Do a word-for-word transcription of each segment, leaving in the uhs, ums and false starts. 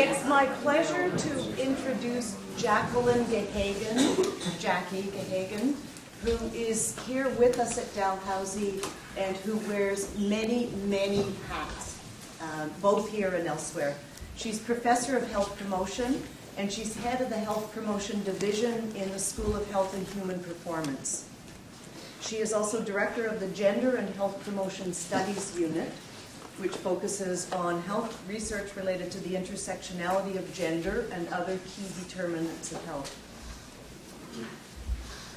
It's my pleasure to introduce Jacqueline Gahagan, Jackie Gahagan, who is here with us at Dalhousie and who wears many, many hats, um, both here and elsewhere. She's Professor of Health Promotion, and she's head of the Health Promotion Division in the School of Health and Human Performance. She is also Director of the Gender and Health Promotion Studies Unit, which focuses on health research related to the intersectionality of gender and other key determinants of health.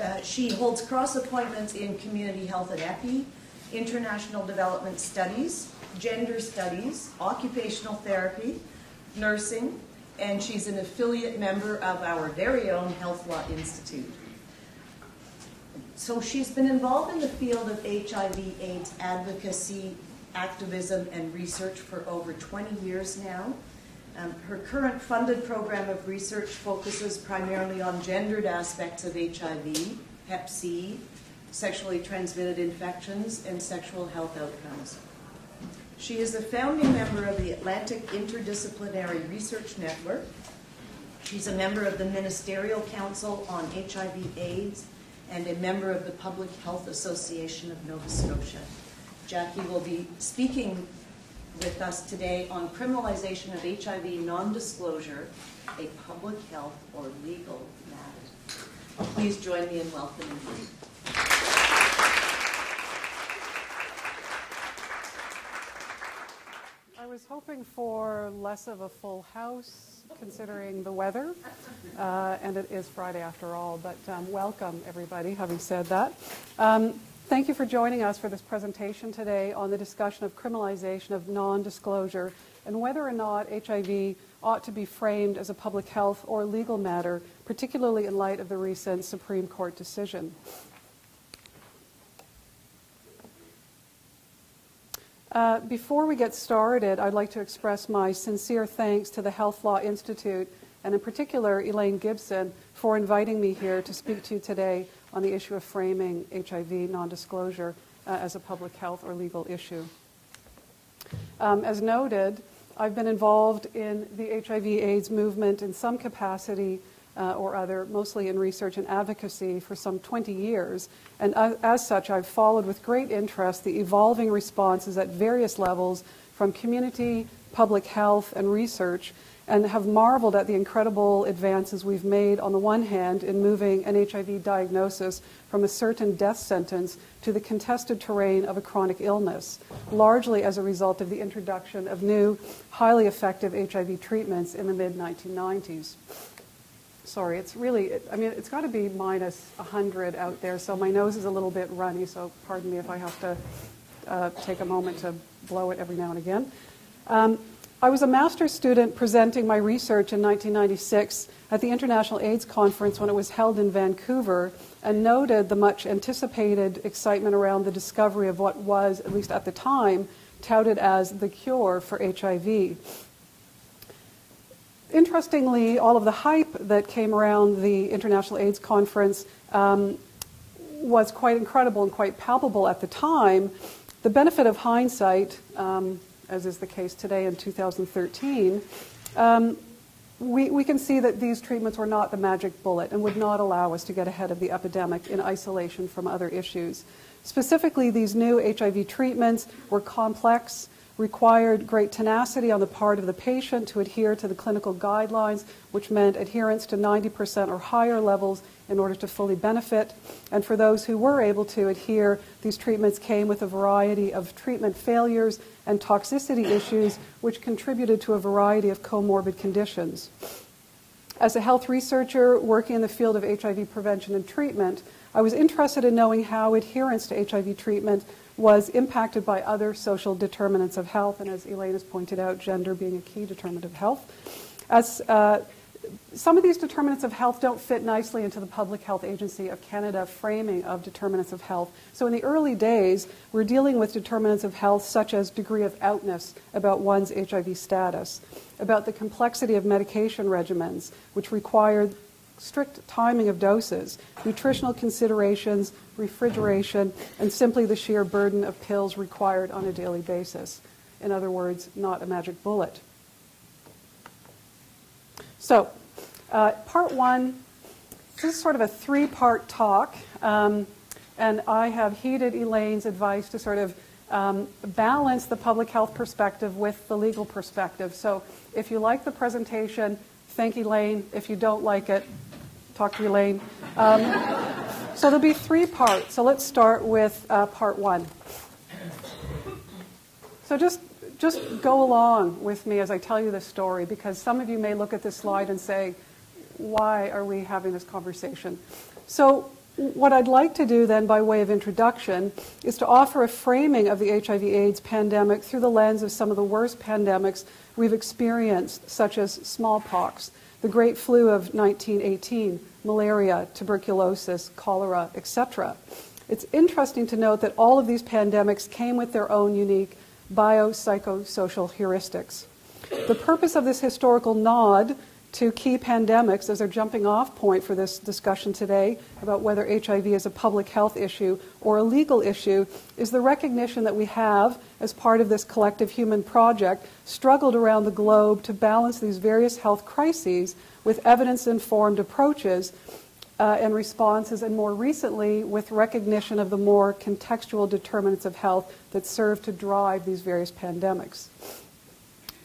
Uh, she holds cross appointments in community health and E P I, international development studies, gender studies, occupational therapy, nursing, and she's an affiliate member of our very own Health Law Institute. So she's been involved in the field of H I V AIDS advocacy, activism, and research for over twenty years now. Um, her current funded program of research focuses primarily on gendered aspects of H I V, hep C, sexually transmitted infections, and sexual health outcomes. She is a founding member of the Atlantic Interdisciplinary Research Network. She's a member of the Ministerial Council on H I V AIDS and a member of the Public Health Association of Nova Scotia. Jackie will be speaking with us today on criminalization of H I V non-disclosure, a public health or legal matter. Please join me in welcoming her. I was hoping for less of a full house, considering the weather, uh, and it is Friday after all, but um, welcome everybody, having said that. Um, Thank you for joining us for this presentation today on the discussion of criminalization of non-disclosure and whether or not H I V ought to be framed as a public health or legal matter, particularly in light of the recent Supreme Court decision. Uh, before we get started, I'd like to express my sincere thanks to the Health Law Institute and in particular Elaine Gibson for inviting me here to speak to you today on the issue of framing H I V non-disclosure uh, as a public health or legal issue. Um, as noted, I've been involved in the H I V AIDS movement in some capacity uh, or other, mostly in research and advocacy for some twenty years. And uh, as such, I've followed with great interest the evolving responses at various levels from community, public health, and research, and have marveled at the incredible advances we've made on the one hand in moving an H I V diagnosis from a certain death sentence to the contested terrain of a chronic illness, largely as a result of the introduction of new, highly effective H I V treatments in the mid nineteen nineties. Sorry, it's really, I mean, it's got to be minus one hundred out there, so my nose is a little bit runny, so pardon me if I have to uh, take a moment to blow it every now and again. Um, I was a master's student presenting my research in nineteen ninety-six at the International AIDS Conference when it was held in Vancouver, and noted the much anticipated excitement around the discovery of what was, at least at the time, touted as the cure for H I V. Interestingly, all of the hype that came around the International AIDS Conference um, was quite incredible and quite palpable at the time. The benefit of hindsight, um, as is the case today in two thousand thirteen, um, we, we can see that these treatments were not the magic bullet and would not allow us to get ahead of the epidemic in isolation from other issues. Specifically, these new H I V treatments were complex, required great tenacity on the part of the patient to adhere to the clinical guidelines, which meant adherence to ninety percent or higher levels in order to fully benefit. And for those who were able to adhere, these treatments came with a variety of treatment failures and toxicity issues, which contributed to a variety of comorbid conditions. As a health researcher working in the field of H I V prevention and treatment, I was interested in knowing how adherence to H I V treatment was impacted by other social determinants of health, and as Elaine has pointed out, gender being a key determinant of health. As uh, some of these determinants of health don't fit nicely into the Public Health Agency of Canada framing of determinants of health. So in the early days, we're dealing with determinants of health such as degree of outness about one's H I V status, about the complexity of medication regimens, which required strict timing of doses, nutritional considerations, refrigeration, and simply the sheer burden of pills required on a daily basis. In other words, not a magic bullet. So uh, part one, this is sort of a three-part talk, um, and I have heeded Elaine's advice to sort of um, balance the public health perspective with the legal perspective. So if you like the presentation, thank Elaine. If you don't like it, talk to Elaine. Um, so there'll be three parts. So let's start with uh, part one. So just, just go along with me as I tell you this story, because some of you may look at this slide and say, why are we having this conversation? So what I'd like to do then, by way of introduction, is to offer a framing of the H I V AIDS pandemic through the lens of some of the worst pandemics we've experienced, such as smallpox, the Great Flu of nineteen eighteen, malaria, tuberculosis, cholera, et cetera. It's interesting to note that all of these pandemics came with their own unique biopsychosocial heuristics. The purpose of this historical nod to key pandemics as their jumping off point for this discussion today about whether H I V is a public health issue or a legal issue is the recognition that we have, as part of this collective human project, struggled around the globe to balance these various health crises with evidence-informed approaches uh, and responses, and more recently with recognition of the more contextual determinants of health that serve to drive these various pandemics.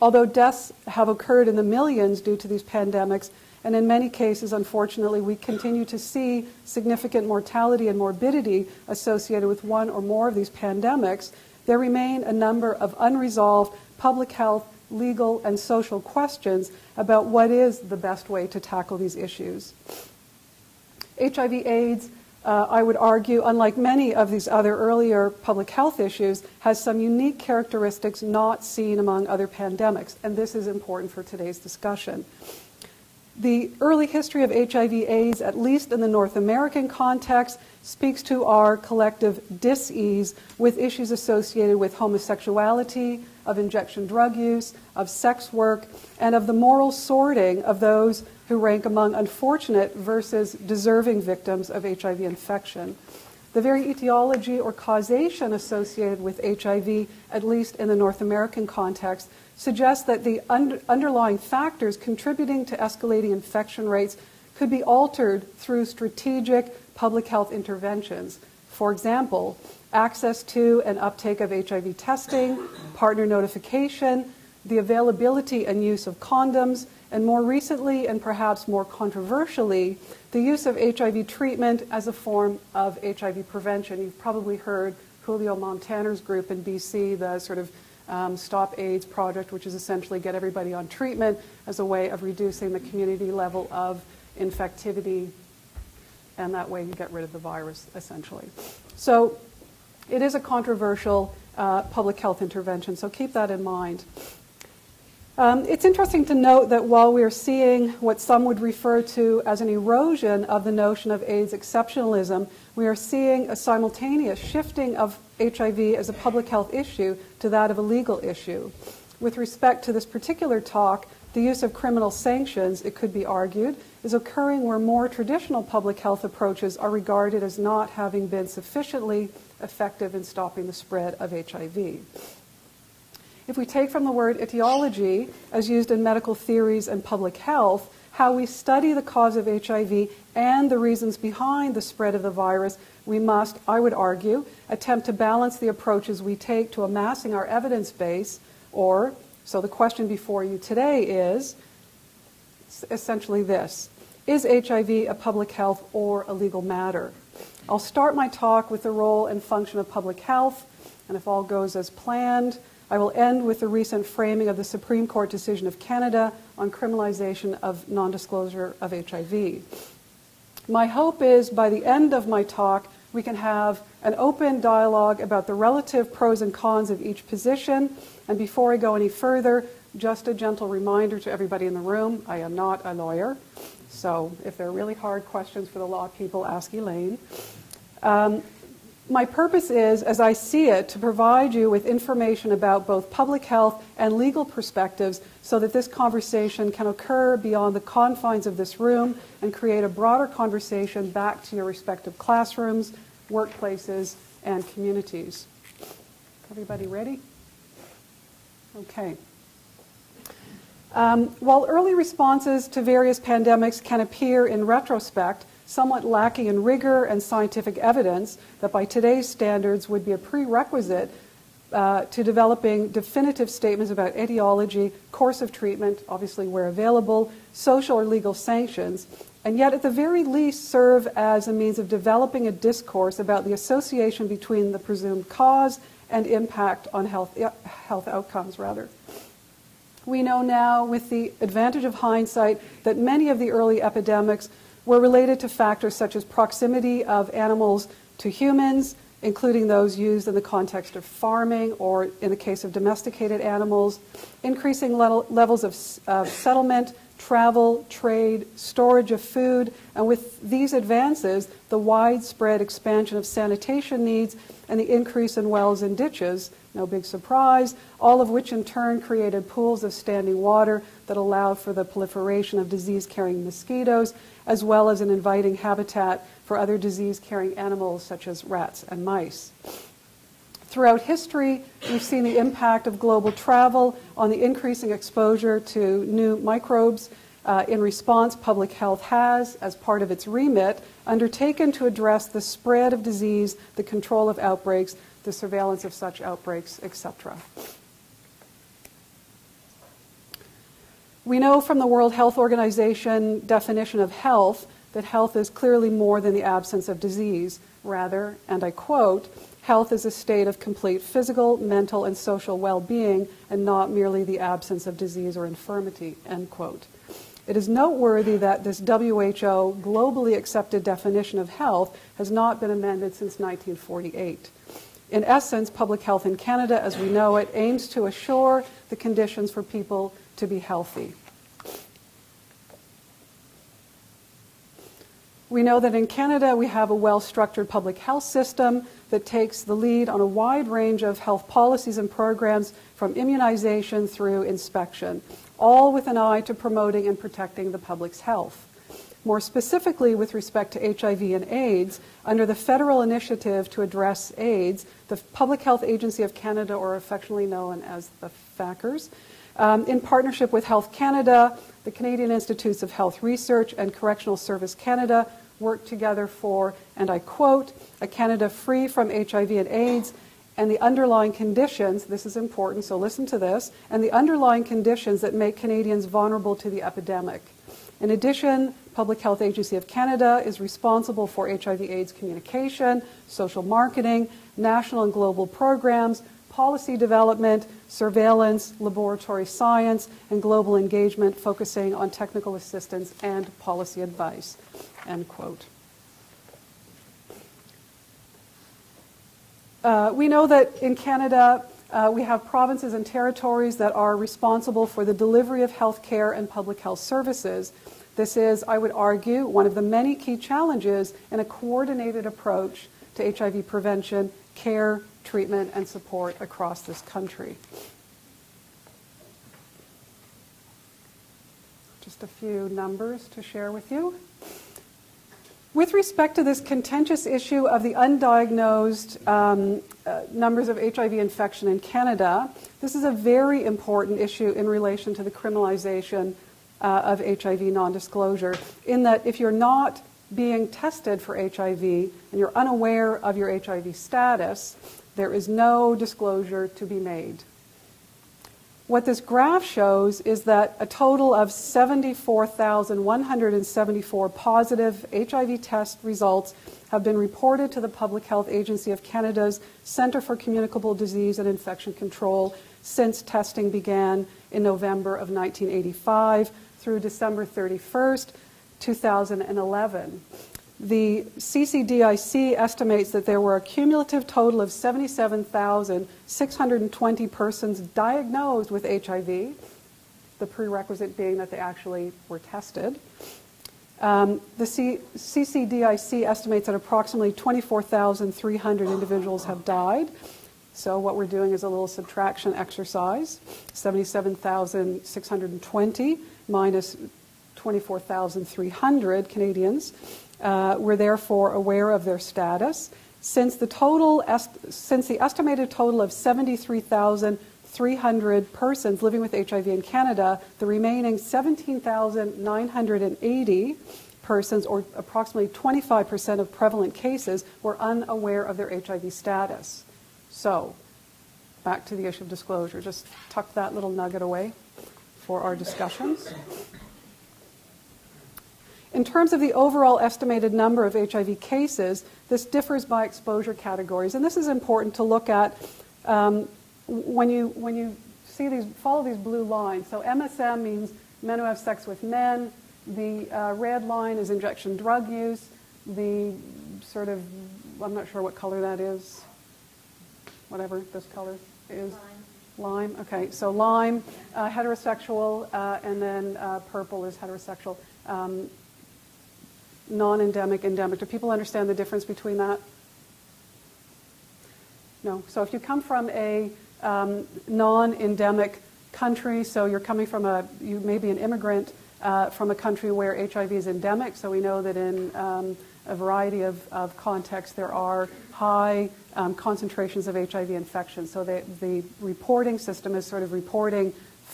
Although deaths have occurred in the millions due to these pandemics, and in many cases, unfortunately, we continue to see significant mortality and morbidity associated with one or more of these pandemics, there remain a number of unresolved public health, legal, and social questions about what is the best way to tackle these issues. H I V AIDS, uh, I would argue, unlike many of these other earlier public health issues, has some unique characteristics not seen among other pandemics, and this is important for today's discussion. The early history of H I V AIDS, at least in the North American context, speaks to our collective dis-ease with issues associated with homosexuality, of injection drug use, of sex work, and of the moral sorting of those who rank among unfortunate versus deserving victims of H I V infection. The very etiology or causation associated with H I V, at least in the North American context, suggests that the under underlying factors contributing to escalating infection rates could be altered through strategic public health interventions. For example, access to and uptake of H I V testing, partner notification, the availability and use of condoms, and more recently, and perhaps more controversially, the use of H I V treatment as a form of H I V prevention. You've probably heard Julio Montaner's group in B C, the sort of um, Stop AIDS Project, which is essentially get everybody on treatment as a way of reducing the community level of infectivity, and that way you get rid of the virus, essentially. So it is a controversial uh, public health intervention, so keep that in mind. Um, it's interesting to note that while we are seeing what some would refer to as an erosion of the notion of AIDS exceptionalism, we are seeing a simultaneous shifting of H I V as a public health issue to that of a legal issue. With respect to this particular talk, the use of criminal sanctions, it could be argued, is occurring where more traditional public health approaches are regarded as not having been sufficiently effective in stopping the spread of H I V. If we take from the word etiology, as used in medical theories and public health, how we study the cause of H I V and the reasons behind the spread of the virus, we must, I would argue, attempt to balance the approaches we take to amassing our evidence base, or, so the question before you today is essentially this: is H I V a public health or a legal matter? I'll start my talk with the role and function of public health, and if all goes as planned, I will end with the recent framing of the Supreme Court decision of Canada on criminalization of non-disclosure of H I V. My hope is by the end of my talk, we can have an open dialogue about the relative pros and cons of each position. And before I go any further, just a gentle reminder to everybody in the room, I am not a lawyer. So if there are really hard questions for the law people, ask Elaine. Um, My purpose is, as I see it, to provide you with information about both public health and legal perspectives so that this conversation can occur beyond the confines of this room and create a broader conversation back to your respective classrooms, workplaces, and communities. Everybody ready? Okay. Um, while early responses to various pandemics can appear in retrospect somewhat lacking in rigor and scientific evidence that by today's standards would be a prerequisite uh, to developing definitive statements about etiology, course of treatment, obviously where available, social or legal sanctions, and yet at the very least serve as a means of developing a discourse about the association between the presumed cause and impact on health, health outcomes, rather. We know now, with the advantage of hindsight, that many of the early epidemics were related to factors such as proximity of animals to humans, including those used in the context of farming or in the case of domesticated animals, increasing le- levels of, of settlement, travel, trade, storage of food, and with these advances, the widespread expansion of sanitation needs and the increase in wells and ditches, no big surprise, all of which in turn created pools of standing water that allowed for the proliferation of disease-carrying mosquitoes, as well as an inviting habitat for other disease-carrying animals such as rats and mice. Throughout history, we've seen the impact of global travel on the increasing exposure to new microbes. Uh, in response, public health has, as part of its remit, undertaken to address the spread of disease, the control of outbreaks, the surveillance of such outbreaks, et cetera. We know from the World Health Organization definition of health that health is clearly more than the absence of disease. Rather, and I quote, "Health is a state of complete physical, mental, and social well-being, and not merely the absence of disease or infirmity," end quote. It is noteworthy that this W H O globally accepted definition of health has not been amended since nineteen forty-eight. In essence, public health in Canada, as we know it, aims to assure the conditions for people to be healthy. We know that in Canada we have a well-structured public health system that takes the lead on a wide range of health policies and programs, from immunization through inspection, all with an eye to promoting and protecting the public's health. More specifically, with respect to H I V and AIDS, under the federal initiative to address AIDS, the Public Health Agency of Canada, or affectionately known as the FACRS, um, in partnership with Health Canada, the Canadian Institutes of Health Research, and Correctional Service Canada, work together for, and I quote, "a Canada free from H I V and AIDS, and the underlying conditions," this is important, so listen to this, "and the underlying conditions that make Canadians vulnerable to the epidemic." In addition, Public Health Agency of Canada is responsible for H I V/AIDS communication, social marketing, national and global programs, policy development, surveillance, laboratory science, and global engagement focusing on technical assistance and policy advice, end quote. Uh, we know that in Canada, Uh, we have provinces and territories that are responsible for the delivery of health care and public health services. This is, I would argue, one of the many key challenges in a coordinated approach to H I V prevention, care, treatment, and support across this country. Just a few numbers to share with you. With respect to this contentious issue of the undiagnosed um, uh, numbers of H I V infection in Canada, this is a very important issue in relation to the criminalization uh, of H I V non-disclosure, in that if you're not being tested for H I V and you're unaware of your H I V status, there is no disclosure to be made. What this graph shows is that a total of seventy-four thousand one hundred seventy-four positive H I V test results have been reported to the Public Health Agency of Canada's Center for Communicable Disease and Infection Control since testing began in November of nineteen eighty-five through December thirty-first, two thousand eleven. The C C D I C estimates that there were a cumulative total of seventy-seven thousand six hundred twenty persons diagnosed with H I V, the prerequisite being that they actually were tested. Um, the C CCDIC estimates that approximately twenty-four thousand three hundred individuals have died. So what we're doing is a little subtraction exercise. seventy-seven thousand six hundred twenty minus twenty-four thousand three hundred Canadians Uh, were therefore aware of their status. Since the, total est since the estimated total of seventy-three thousand three hundred persons living with H I V in Canada, the remaining seventeen thousand nine hundred eighty persons, or approximately twenty-five percent of prevalent cases, were unaware of their H I V status. So, back to the issue of disclosure. Just tuck that little nugget away for our discussions. In terms of the overall estimated number of H I V cases, this differs by exposure categories, and this is important to look at um, when you when you see these, follow these blue lines. So M S M means men who have sex with men. The uh, red line is injection drug use. The sort of, I'm not sure what color that is, whatever this color is. Lime. Lime, okay, so lime, uh, heterosexual, uh, and then uh, purple is heterosexual. Um, non-endemic, endemic. Do people understand the difference between that? No, so if you come from a um, non-endemic country, so you're coming from a, you may be an immigrant, Uh, from a country where H I V is endemic, so we know that in um, a variety of, of contexts there are high um, concentrations of H I V infection. So the, the reporting system is sort of reporting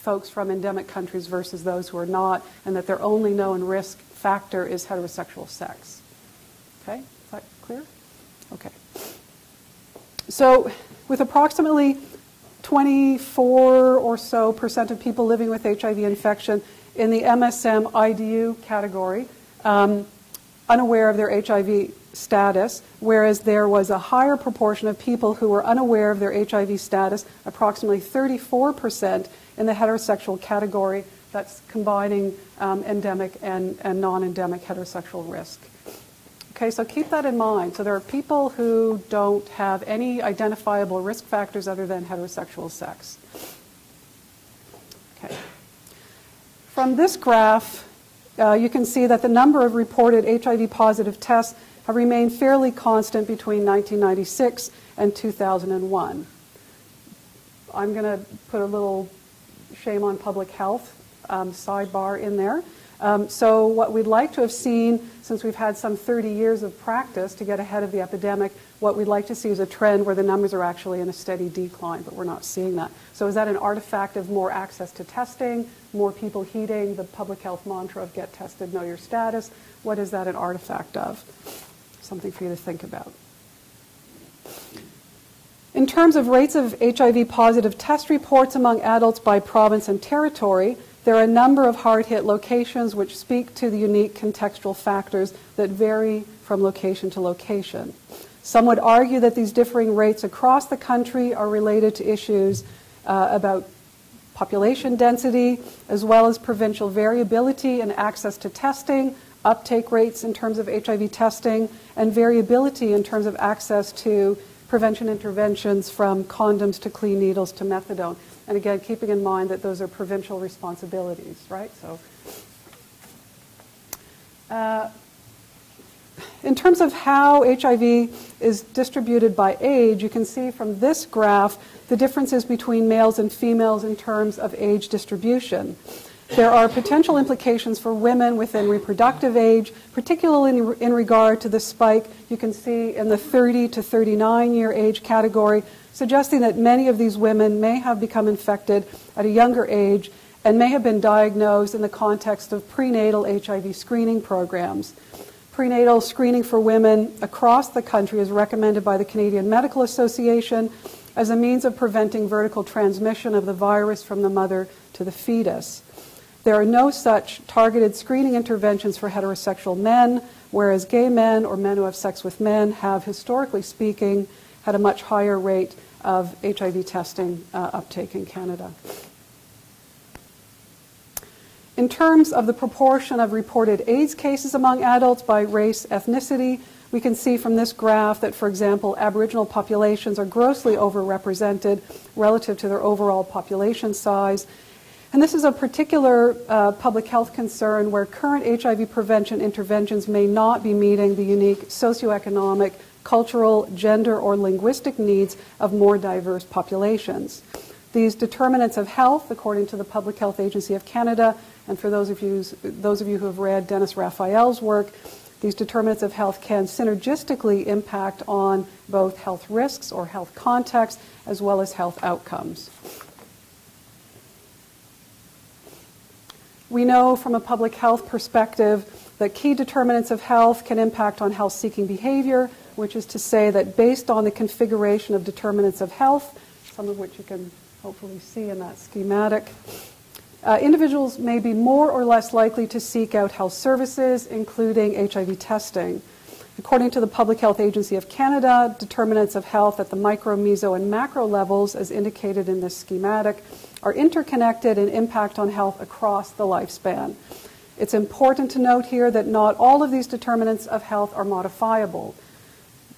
folks from endemic countries versus those who are not, and that their only known risk factor is heterosexual sex. Okay, is that clear? Okay. So with approximately twenty-four or so percent of people living with H I V infection in the M S M I D U category, um, unaware of their H I V status, whereas there was a higher proportion of people who were unaware of their H I V status, approximately thirty-four percent in the heterosexual category. That's combining um, endemic and, and non-endemic heterosexual risk. Okay, so keep that in mind. So there are people who don't have any identifiable risk factors other than heterosexual sex. Okay. From this graph, uh, you can see that the number of reported H I V-positive tests have remained fairly constant between nineteen ninety-six and two thousand one. I'm going to put a little shame on public health um, sidebar in there. Um, so what we'd like to have seen, since we've had some thirty years of practice to get ahead of the epidemic, what we'd like to see is a trend where the numbers are actually in a steady decline, but we're not seeing that. So is that an artifact of more access to testing, more people heeding the public health mantra of get tested, know your status? What is that an artifact of? Something for you to think about. In terms of rates of H I V-positive test reports among adults by province and territory, there are a number of hard-hit locations which speak to the unique contextual factors that vary from location to location. Some would argue that these differing rates across the country are related to issues uh, about population density, as well as provincial variability in access to testing, uptake rates in terms of H I V testing, and variability in terms of access to prevention interventions from condoms to clean needles to methadone. And again, keeping in mind that those are provincial responsibilities, right? So, uh, in terms of how H I V is distributed by age, you can see from this graph the differences between males and females in terms of age distribution. There are potential implications for women within reproductive age, particularly in, in regard to the spike you can see in the thirty to thirty-nine year age category, suggesting that many of these women may have become infected at a younger age and may have been diagnosed in the context of prenatal H I V screening programs. Prenatal screening for women across the country is recommended by the Canadian Medical Association as a means of preventing vertical transmission of the virus from the mother to the fetus. There are no such targeted screening interventions for heterosexual men, whereas gay men or men who have sex with men have, historically speaking, had a much higher rate of H I V testing uh, uptake in Canada. In terms of the proportion of reported AIDS cases among adults by race, ethnicity, we can see from this graph that, for example, Aboriginal populations are grossly overrepresented relative to their overall population size. And this is a particular uh, public health concern where current H I V prevention interventions may not be meeting the unique socioeconomic, cultural, gender, or linguistic needs of more diverse populations. These determinants of health, according to the Public Health Agency of Canada, and for those of you, those of you who have read Dennis Raphael's work, these determinants of health can synergistically impact on both health risks or health context, as well as health outcomes. We know from a public health perspective that key determinants of health can impact on health-seeking behavior, which is to say that based on the configuration of determinants of health, some of which you can hopefully see in that schematic, uh, individuals may be more or less likely to seek out health services, including H I V testing. According to the Public Health Agency of Canada, determinants of health at the micro, meso, and macro levels, as indicated in this schematic, are interconnected and impact on health across the lifespan. It's important to note here that not all of these determinants of health are modifiable.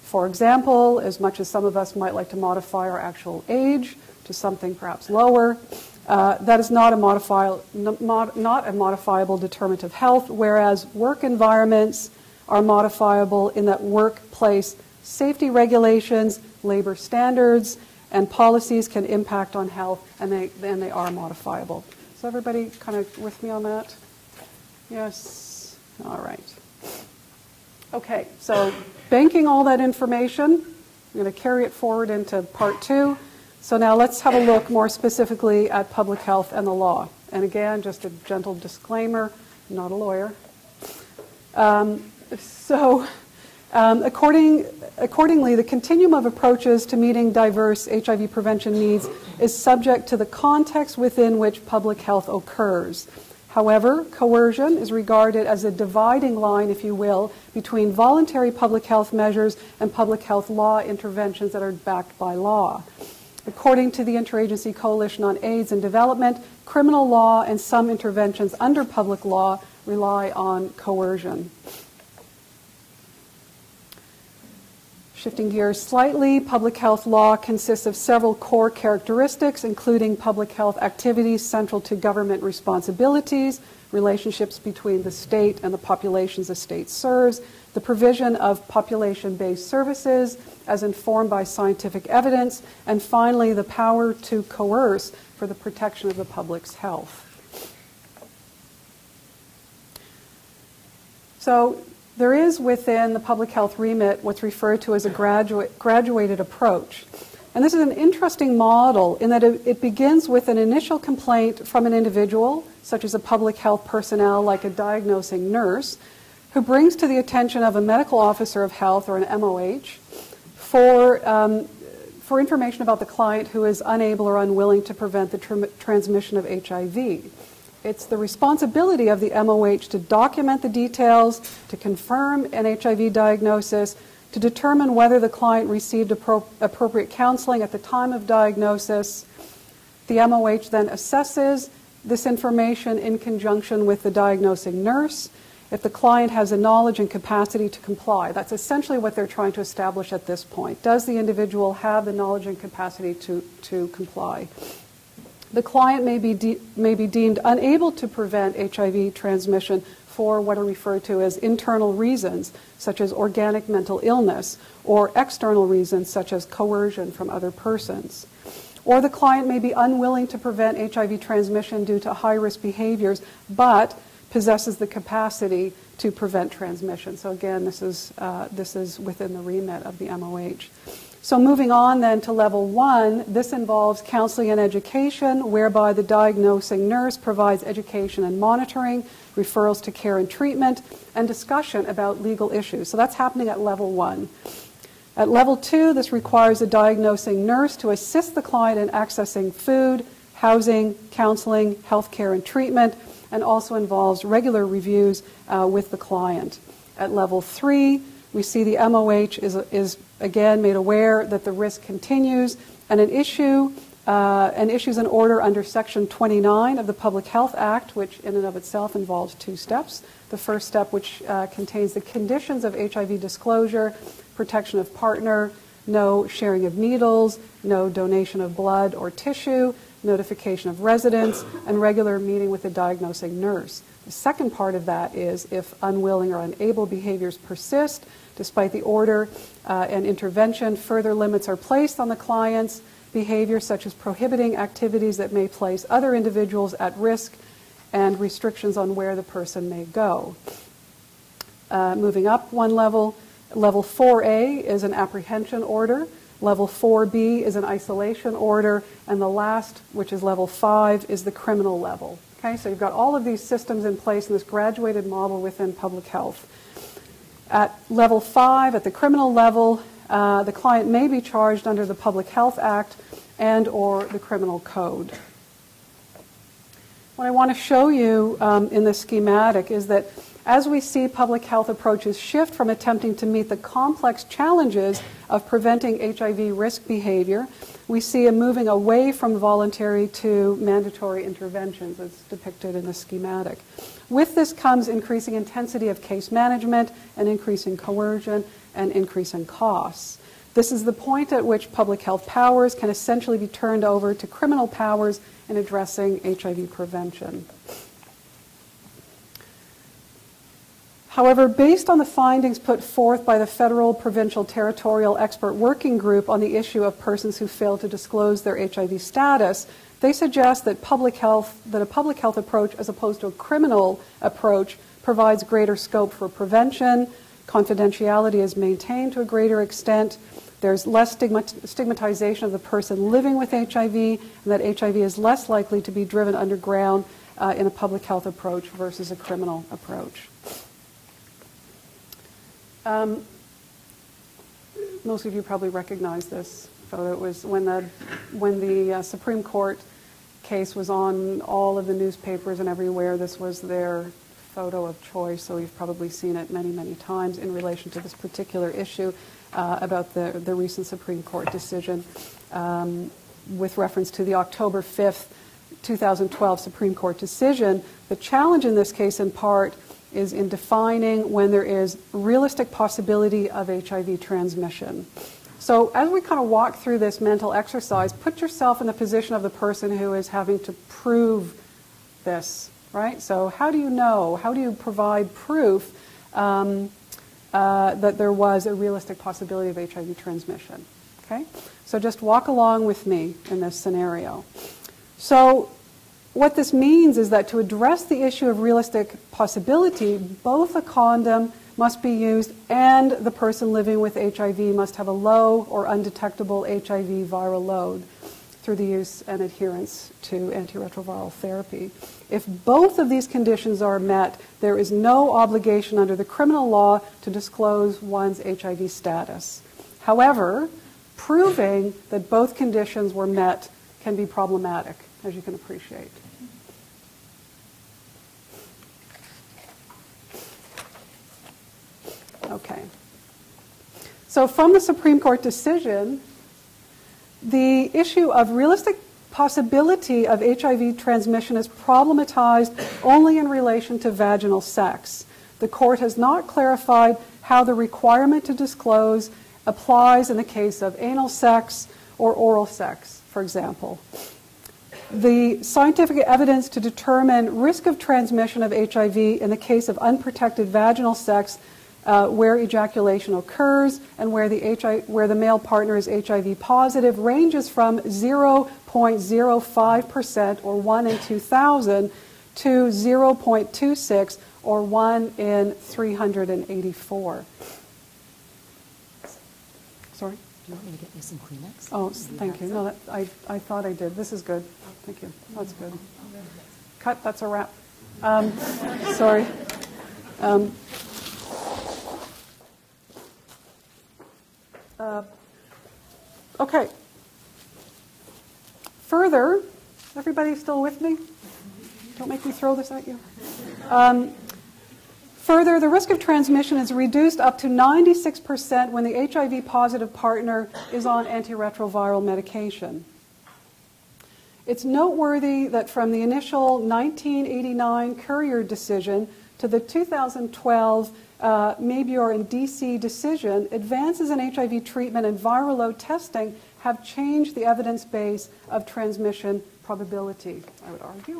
For example, as much as some of us might like to modify our actual age to something perhaps lower, uh, that is not a, modifi- mod- not a modifiable determinant of health, whereas work environments are modifiable in that workplace safety regulations, labor standards, and policies can impact on health, and they, and they are modifiable. Is everybody kind of with me on that? Yes? All right. Okay, so banking all that information, I'm going to carry it forward into part two. So now let's have a look more specifically at public health and the law. And again, just a gentle disclaimer, I'm not a lawyer. Um, so um, according, accordingly, the continuum of approaches to meeting diverse H I V prevention needs is subject to the context within which public health occurs. However, coercion is regarded as a dividing line, if you will, between voluntary public health measures and public health law interventions that are backed by law. According to the Interagency Coalition on AIDS and Development, criminal law and some interventions under public law rely on coercion. Shifting gears slightly, public health law consists of several core characteristics, including public health activities central to government responsibilities, relationships between the state and the populations the state serves, the provision of population-based services as informed by scientific evidence, and finally, the power to coerce for the protection of the public's health. So there is within the public health remit what's referred to as a graduate, graduated approach. And this is an interesting model in that it, it begins with an initial complaint from an individual, such as a public health personnel like a diagnosing nurse, who brings to the attention of a medical officer of health or an M O H for, um, for information about the client who is unable or unwilling to prevent the tr- transmission of H I V. It's the responsibility of the M O H to document the details, to confirm an H I V diagnosis, to determine whether the client received appro- appropriate counseling at the time of diagnosis. The M O H then assesses this information in conjunction with the diagnosing nurse if the client has the knowledge and capacity to comply. That's essentially what they're trying to establish at this point. Does the individual have the knowledge and capacity to, to comply? The client may be, de- may be deemed unable to prevent H I V transmission for what are referred to as internal reasons, such as organic mental illness, or external reasons, such as coercion from other persons. Or the client may be unwilling to prevent H I V transmission due to high-risk behaviors, but possesses the capacity to prevent transmission. So again, this is, uh, this is within the remit of the M O H. So moving on then to level one, this involves counseling and education, whereby the diagnosing nurse provides education and monitoring, referrals to care and treatment, and discussion about legal issues. So that's happening at level one. At level two, this requires a diagnosing nurse to assist the client in accessing food, housing, counseling, healthcare and treatment, and also involves regular reviews uh, with the client. At level three, we see the M O H is, is again made aware that the risk continues, and an issue, uh, and issues an order under Section twenty-nine of the Public Health Act, which in and of itself involves two steps. The first step, which uh, contains the conditions of H I V disclosure, protection of partner, no sharing of needles, no donation of blood or tissue, notification of residents, and regular meeting with the diagnosing nurse. The second part of that is if unwilling or unable behaviors persist, despite the order uh, and intervention, further limits are placed on the client's behavior, such as prohibiting activities that may place other individuals at risk and restrictions on where the person may go. Uh, moving up one level, level four A is an apprehension order. Level four B is an isolation order. And the last, which is level five, is the criminal level. Okay, so you've got all of these systems in place in this graduated model within public health. At level five, at the criminal level, uh, the client may be charged under the Public Health Act and or the Criminal Code. What I want to show you um, in this schematic is that as we see public health approaches shift from attempting to meet the complex challenges of preventing H I V risk behavior, we see a moving away from voluntary to mandatory interventions, as depicted in the schematic. With this comes increasing intensity of case management, an increase in coercion, and increase in costs. This is the point at which public health powers can essentially be turned over to criminal powers in addressing H I V prevention. However, based on the findings put forth by the Federal, Provincial, Territorial Expert Working Group on the issue of persons who fail to disclose their H I V status, they suggest that public health, that a public health approach as opposed to a criminal approach provides greater scope for prevention, confidentiality is maintained to a greater extent, there's less stigmatization of the person living with H I V, and that H I V is less likely to be driven underground uh, in a public health approach versus a criminal approach. Um, most of you probably recognize this photo. It was when the, when the uh, Supreme Court case was on all of the newspapers and everywhere, this was their photo of choice, so you've probably seen it many, many times in relation to this particular issue. Uh, about the, the recent Supreme Court decision um, with reference to the October fifth, two thousand twelve Supreme Court decision. The challenge in this case, in part, is in defining when there is realistic possibility of H I V transmission. So as we kind of walk through this mental exercise, put yourself in the position of the person who is having to prove this, right? So how do you know? How do you provide proof um, Uh, that there was a realistic possibility of H I V transmission, okay? So just walk along with me in this scenario. So what this means is that to address the issue of realistic possibility, both a condom must be used and the person living with H I V must have a low or undetectable H I V viral load through the use and adherence to antiretroviral therapy. If both of these conditions are met, there is no obligation under the criminal law to disclose one's H I V status. However, proving that both conditions were met can be problematic, as you can appreciate. Okay. So from the Supreme Court decision, the issue of realistic possibility of H I V transmission is problematized only in relation to vaginal sex. The court has not clarified how the requirement to disclose applies in the case of anal sex or oral sex, for example. The scientific evidence to determine risk of transmission of H I V in the case of unprotected vaginal sex Uh, where ejaculation occurs and where the, H I where the male partner is H I V positive ranges from zero point zero five percent or one in two thousand to zero point two six or one in three hundred eighty-four. Sorry? Do you want me to get you some Kleenex? Oh, thank you. No, that, I, I thought I did. This is good. Thank you. That's good. Cut, that's a wrap. Um, sorry. Um, Uh, okay. Further, everybody still with me? Don't make me throw this at you. Um, further, the risk of transmission is reduced up to ninety-six percent when the H I V-positive partner is on antiretroviral medication. It's noteworthy that from the initial nineteen eighty-nine Currier decision to the two thousand twelve Uh, Mabior and D C decision, advances in H I V treatment and viral load testing have changed the evidence base of transmission probability, I would argue.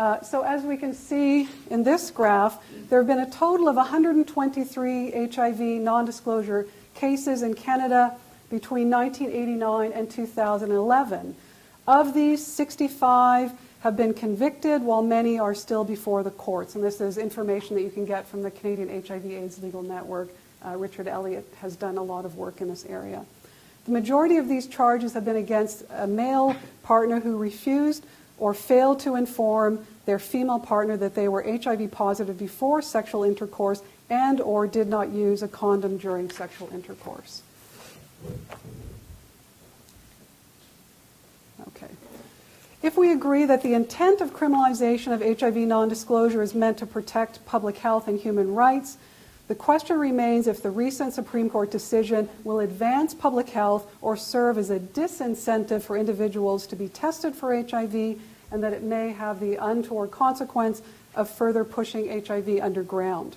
Uh, so as we can see in this graph, there have been a total of one hundred twenty-three H I V non-disclosure cases in Canada between nineteen eighty-nine and two thousand eleven. Of these, sixty-five have been convicted, while many are still before the courts. And this is information that you can get from the Canadian H I V AIDS Legal Network. Uh, Richard Elliott has done a lot of work in this area. The majority of these charges have been against a male partner who refused or failed to inform their female partner that they were H I V positive before sexual intercourse and or did not use a condom during sexual intercourse. Okay. If we agree that the intent of criminalization of H I V non-disclosure is meant to protect public health and human rights, the question remains if the recent Supreme Court decision will advance public health or serve as a disincentive for individuals to be tested for H I V, and that it may have the untoward consequence of further pushing H I V underground.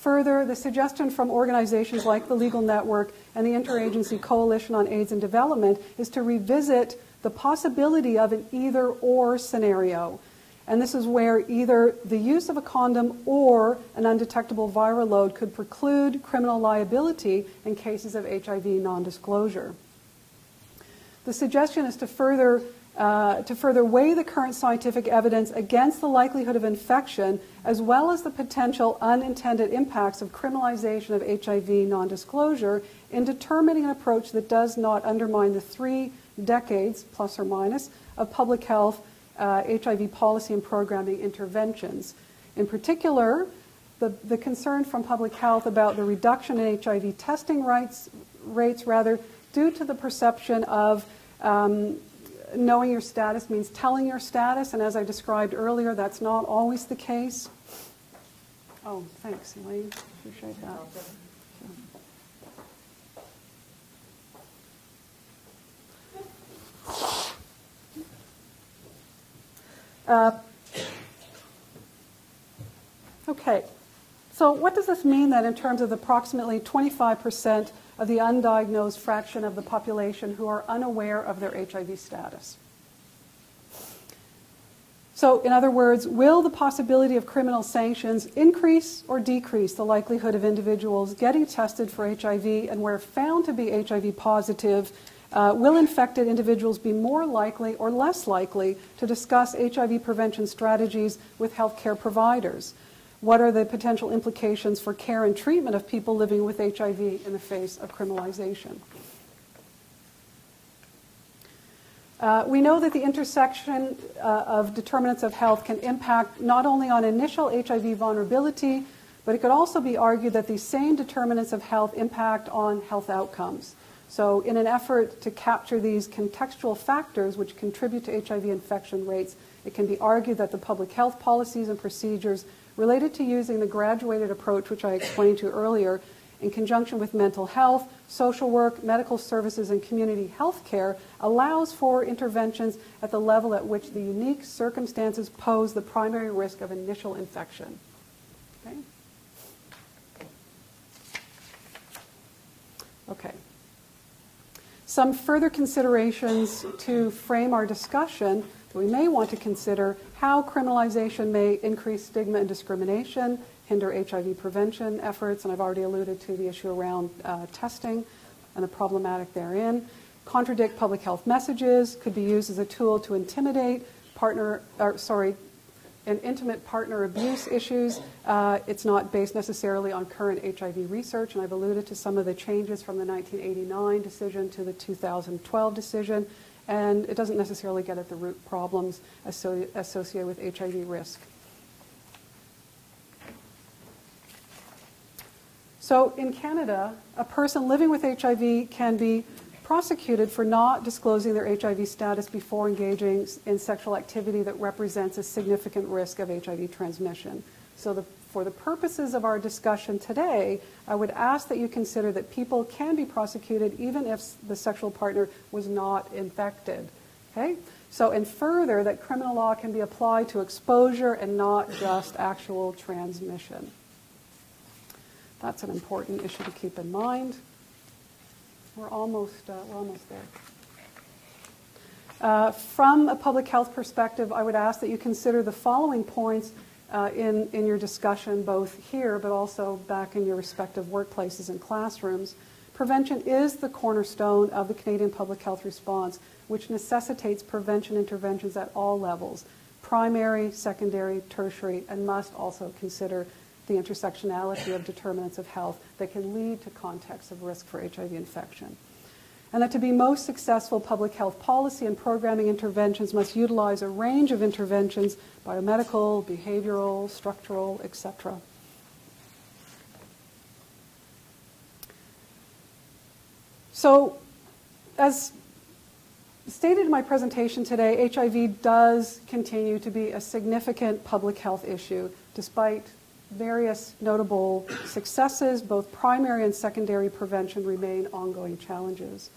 Further, the suggestion from organizations like the Legal Network and the Interagency Coalition on AIDS and Development is to revisit the possibility of an either-or scenario. And this is where either the use of a condom or an undetectable viral load could preclude criminal liability in cases of H I V non-disclosure. The suggestion is to further Uh, to further weigh the current scientific evidence against the likelihood of infection, as well as the potential unintended impacts of criminalization of H I V non-disclosure, in determining an approach that does not undermine the three decades, plus or minus, of public health, uh, H I V policy and programming interventions. In particular, the, the concern from public health about the reduction in H I V testing rights, rates, rather, due to the perception of um, knowing your status means telling your status, and as I described earlier, that's not always the case. Oh, thanks, Elaine. Appreciate that. Uh, okay. So what does this mean then in terms of the approximately twenty-five percent of the undiagnosed fraction of the population who are unaware of their H I V status? So in other words, will the possibility of criminal sanctions increase or decrease the likelihood of individuals getting tested for H I V, and where found to be H I V positive, uh, will infected individuals be more likely or less likely to discuss H I V prevention strategies with healthcare providers? What are the potential implications for care and treatment of people living with H I V in the face of criminalization? Uh, we know that the intersection uh, of determinants of health can impact not only on initial H I V vulnerability, but it could also be argued that these same determinants of health impact on health outcomes. So in an effort to capture these contextual factors which contribute to H I V infection rates, it can be argued that the public health policies and procedures related to using the graduated approach, which I explained to earlier, in conjunction with mental health, social work, medical services, and community health care, allows for interventions at the level at which the unique circumstances pose the primary risk of initial infection. Okay. Okay. Some further considerations to frame our discussion. We may want to consider how criminalization may increase stigma and discrimination, hinder H I V prevention efforts, and I've already alluded to the issue around uh, testing and the problematic therein. Contradict public health messages, could be used as a tool to intimidate partner, or sorry, and intimate partner abuse issues. Uh, it's not based necessarily on current H I V research, and I've alluded to some of the changes from the nineteen eighty-nine decision to the two thousand twelve decision. And it doesn't necessarily get at the root problems associated with H I V risk. So in Canada, a person living with H I V can be prosecuted for not disclosing their H I V status before engaging in sexual activity that represents a significant risk of H I V transmission. So the, for the purposes of our discussion today, I would ask that you consider that people can be prosecuted even if the sexual partner was not infected. Okay? So, and further, that criminal law can be applied to exposure and not just actual transmission. That's an important issue to keep in mind. We're almost, uh, we're almost there. Uh, from a public health perspective, I would ask that you consider the following points uh, in, in your discussion, both here but also back in your respective workplaces and classrooms. Prevention is the cornerstone of the Canadian public health response, which necessitates prevention interventions at all levels, primary, secondary, tertiary, and must also consider the intersectionality of determinants of health that can lead to contexts of risk for H I V infection. and that to be most successful, public health policy and programming interventions must utilize a range of interventions, biomedical, behavioral, structural, et cetera. So, as stated in my presentation today, H I V does continue to be a significant public health issue, despite various notable successes. Both primary and secondary prevention remain ongoing challenges.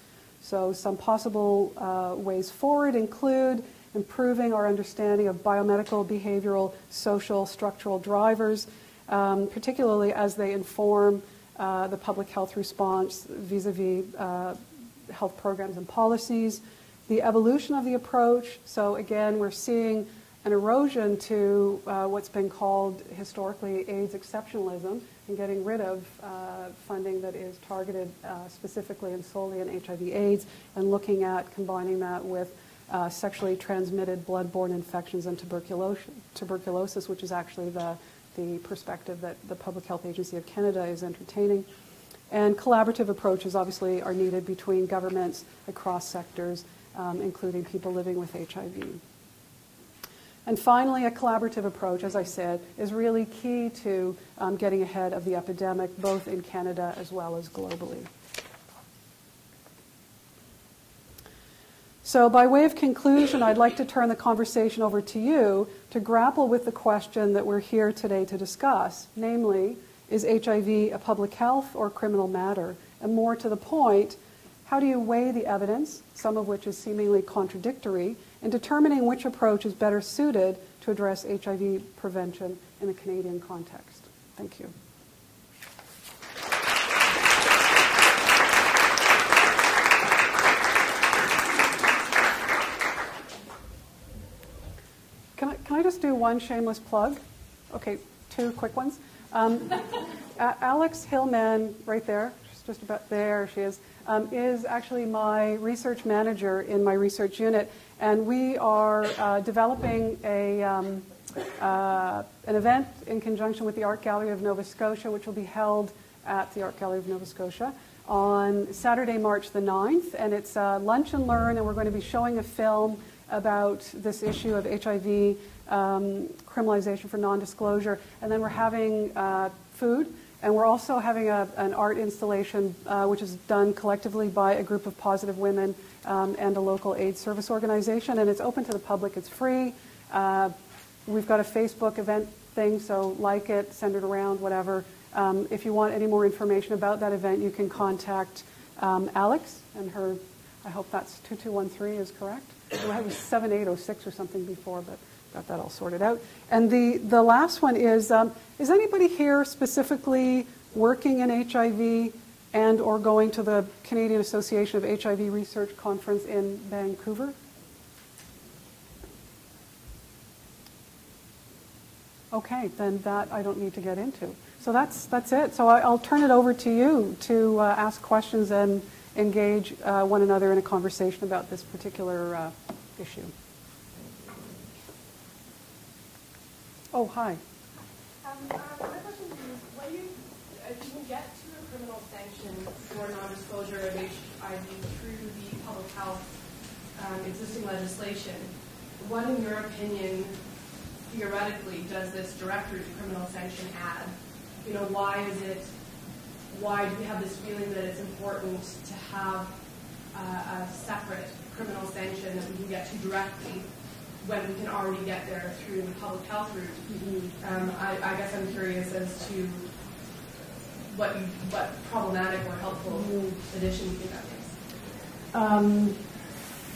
So some possible uh, ways forward include improving our understanding of biomedical, behavioral, social, structural drivers, um, particularly as they inform uh, the public health response vis-a-vis uh, health programs and policies. The evolution of the approach, so again, we're seeing an erosion to uh, what's been called historically AIDS exceptionalism and getting rid of uh, funding that is targeted uh, specifically and solely in H I V/AIDS, and looking at combining that with uh, sexually transmitted bloodborne infections and tuberculosis, tuberculosis, which is actually the, the perspective that the Public Health Agency of Canada is entertaining. And collaborative approaches obviously are needed between governments across sectors, um, including people living with H I V. And finally, a collaborative approach, as I said, is really key to um, getting ahead of the epidemic, both in Canada as well as globally. So by way of conclusion, I'd like to turn the conversation over to you to grapple with the question that we're here today to discuss, namely, is H I V a public health or criminal matter? And more to the point, how do you weigh the evidence, some of which is seemingly contradictory, in determining which approach is better suited to address H I V prevention in the Canadian context? Thank you. Can I, can I just do one shameless plug? Okay, two quick ones. Um, Alex Hillman, right there, she's just about there, she is, um, is actually my research manager in my research unit. And we are uh, developing a, um, uh, an event in conjunction with the Art Gallery of Nova Scotia, which will be held at the Art Gallery of Nova Scotia on Saturday, March the ninth. And it's uh, Lunch and Learn, and we're going to be showing a film about this issue of H I V um, criminalization for non-disclosure. And then we're having uh, food. And we're also having a, an art installation, uh, which is done collectively by a group of positive women um, and a local AIDS service organization. And it's open to the public. It's free. Uh, we've got a Facebook event thing, so like it, send it around, whatever. Um, if you want any more information about that event, you can contact um, Alex and her, I hope that's two two one three is correct. It was seven eight oh six or something before, but got that all sorted out. And the, the last one is, um, is anybody here specifically working in H I V and or going to the Canadian Association of H I V Research Conference in Vancouver? Okay, then that I don't need to get into. So that's, that's it. So I, I'll turn it over to you to uh, ask questions and engage uh, one another in a conversation about this particular uh, issue. Oh, hi. Um, uh, my question is, when you, if you can get to a criminal sanction for non-disclosure of H I V through the public health um, existing legislation, what, in your opinion, theoretically, does this direct route to criminal sanction add? You know, why is it, why do we have this feeling that it's important to have uh, a separate criminal sanction that we can get to directly, when we can already get there through the public health route? Mm-hmm. um, I, I guess I'm curious as to what, you, what problematic or helpful mm-hmm. addition you think that is. Um,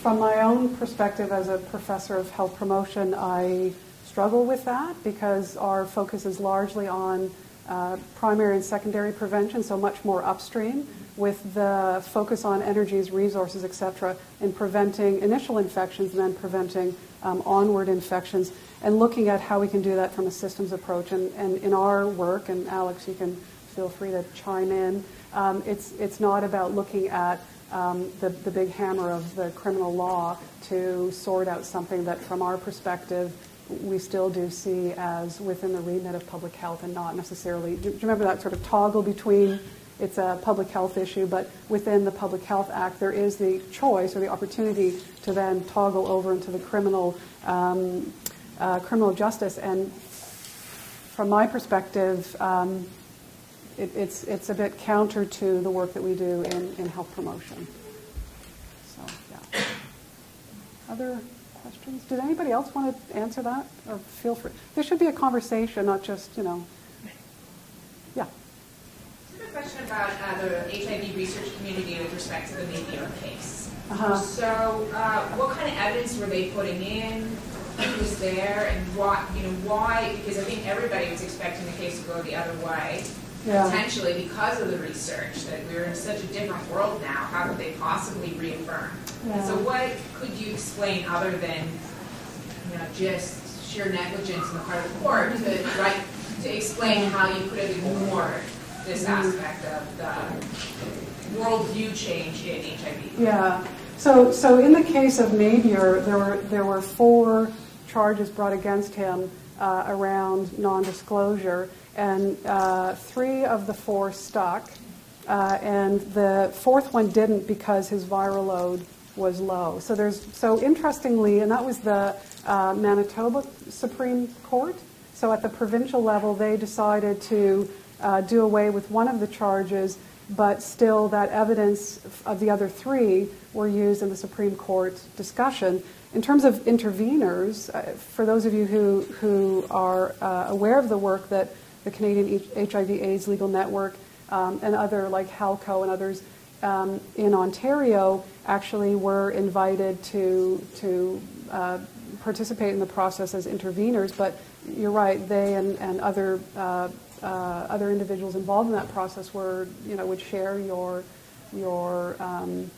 from my own perspective as a professor of health promotion, I struggle with that because our focus is largely on uh, primary and secondary prevention, so much more upstream, with the focus on energies, resources, et cetera, in preventing initial infections and then preventing um, onward infections, and looking at how we can do that from a systems approach. And, and in our work, and Alex, you can feel free to chime in, um, it's, it's not about looking at um, the, the big hammer of the criminal law to sort out something that, from our perspective, we still do see as within the remit of public health and not necessarily. Do, do you remember that sort of toggle between it's a public health issue, but within the Public Health Act, there is the choice or the opportunity to then toggle over into the criminal um, uh, criminal justice. And from my perspective, um, it, it's it's a bit counter to the work that we do in, in health promotion. So, yeah. Other questions? Did anybody else want to answer that? Or feel free. There should be a conversation, not just, you know. Yeah. I have a question about uh, the H I V research community with respect to the Maybe R case. Uh-huh. So, uh, what kind of evidence were they putting in? Who's there, and why? You know, why? Because I think everybody was expecting the case to go the other way, yeah. potentially because of the research. That we're in such a different world now. How could they possibly reaffirm? Yeah. So, what could you explain other than, you know, just sheer negligence on the part of the court to right to explain how you could have ignored this aspect of the worldview change in H I V? Yeah. So, so in the case of Navier, there were there were four charges brought against him uh, around non-disclosure, and uh, three of the four stuck, uh, and the fourth one didn't because his viral load was low. So there's so interestingly, and that was the uh, Manitoba Supreme Court. So at the provincial level, they decided to uh, do away with one of the charges, but still that evidence of the other three were used in the Supreme Court discussion. In terms of interveners, uh, for those of you who, who are uh, aware of the work that the Canadian H I V AIDS Legal Network um, and other like HALCO and others um, in Ontario actually were invited to, to uh, participate in the process as interveners, but you're right, they and, and other uh, Uh, other individuals involved in that process were, you know, would share your your um,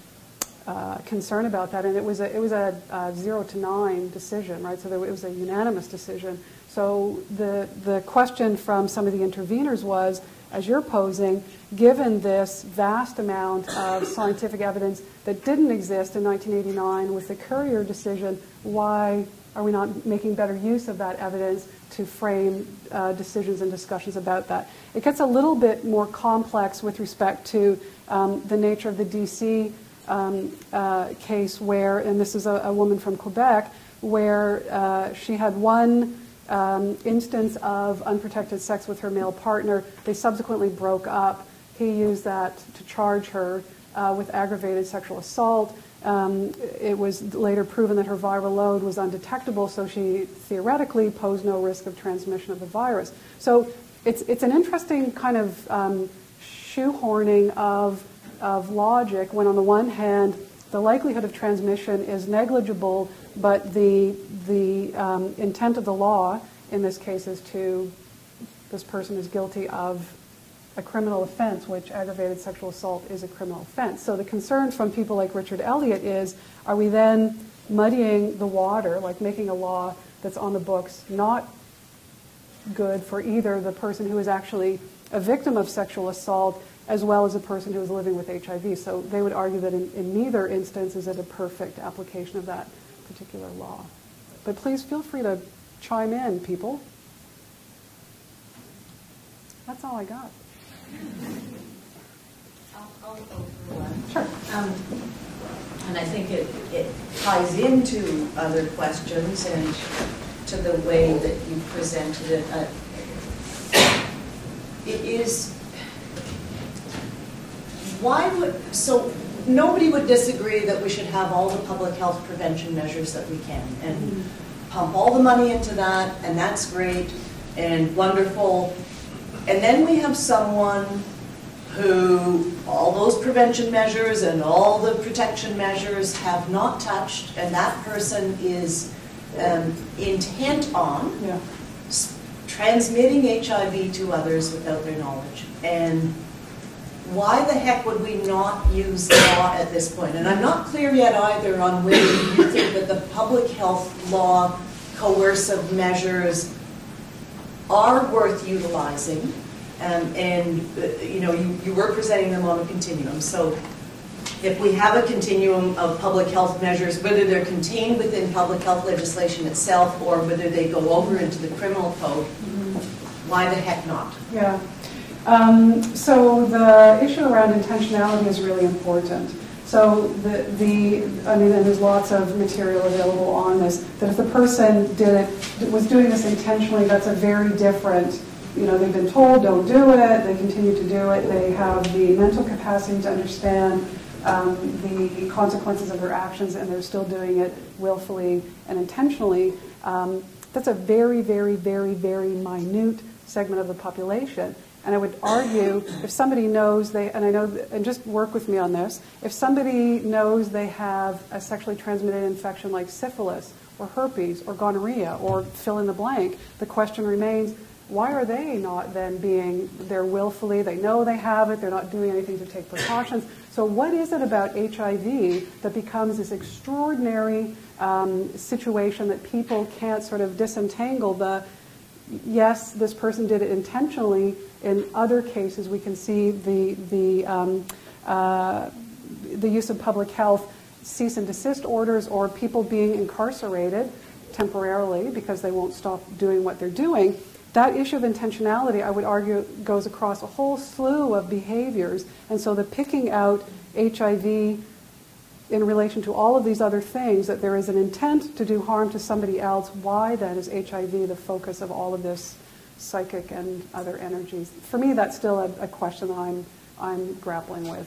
uh, concern about that, and it was a, it was a, a zero to nine decision, right? So there, it was a unanimous decision. So the the question from some of the interveners was, as you're posing, given this vast amount of scientific evidence that didn't exist in nineteen eighty-nine with the Currier decision, why are we not making better use of that evidence to frame uh, decisions and discussions about that? It gets a little bit more complex with respect to um, the nature of the D C um, uh, case where, and this is a, a woman from Quebec, where uh, she had one um, instance of unprotected sex with her male partner. They subsequently broke up. He used that to charge her uh, with aggravated sexual assault. Um, it was later proven that her viral load was undetectable, so she theoretically posed no risk of transmission of the virus. So it's, it's an interesting kind of um, shoehorning of, of logic when on the one hand the likelihood of transmission is negligible, but the, the um, intent of the law in this case is to, this person is guilty of a criminal offense, which aggravated sexual assault is a criminal offense. So the concern from people like Richard Elliott is, are we then muddying the water, like making a law that's on the books not good for either the person who is actually a victim of sexual assault as well as a person who is living with H I V? So they would argue that in, in neither instance is it a perfect application of that particular law. But please feel free to chime in, people. That's all I got. I'll, I'll go through one. Sure. Um, and I think it, it ties into other questions and to the way that you presented it. Uh, it is, why would, so nobody would disagree that we should have all the public health prevention measures that we can and mm-hmm. pump all the money into that, and that's great and wonderful. And then we have someone who all those prevention measures and all the protection measures have not touched, and that person is um, intent on yeah. transmitting H I V to others without their knowledge. And why the heck would we not use law at this point? And I'm not clear yet either on whether you think that the public health law coercive measures are worth utilizing, um, and uh, you know, you, you were presenting them on a continuum. So if we have a continuum of public health measures, whether they're contained within public health legislation itself or whether they go over into the criminal code, mm-hmm. why the heck not? Yeah. Um, so the issue around intentionality is really important. So the, the, I mean, and there's lots of material available on this, that if the person did it, was doing this intentionally, that's a very different, you know, they've been told don't do it, they continue to do it, they have the mental capacity to understand um, the consequences of their actions, and they're still doing it willfully and intentionally. Um, that's a very, very, very, very minute segment of the population. And I would argue, if somebody knows they, and I know, and just work with me on this, if somebody knows they have a sexually transmitted infection like syphilis or herpes or gonorrhea or fill in the blank, the question remains, why are they not then being, they're willfully, they know they have it, they're not doing anything to take precautions. So what is it about H I V that becomes this extraordinary um, situation that people can't sort of disentangle the, yes, this person did it intentionally. In other cases, we can see the, the, um, uh, the use of public health cease and desist orders or people being incarcerated temporarily because they won't stop doing what they're doing. That issue of intentionality, I would argue, goes across a whole slew of behaviors. And so the picking out H I V in relation to all of these other things, that there is an intent to do harm to somebody else, why then is H I V the focus of all of this psychic and other energies? For me, that's still a, a question that I'm, I'm grappling with.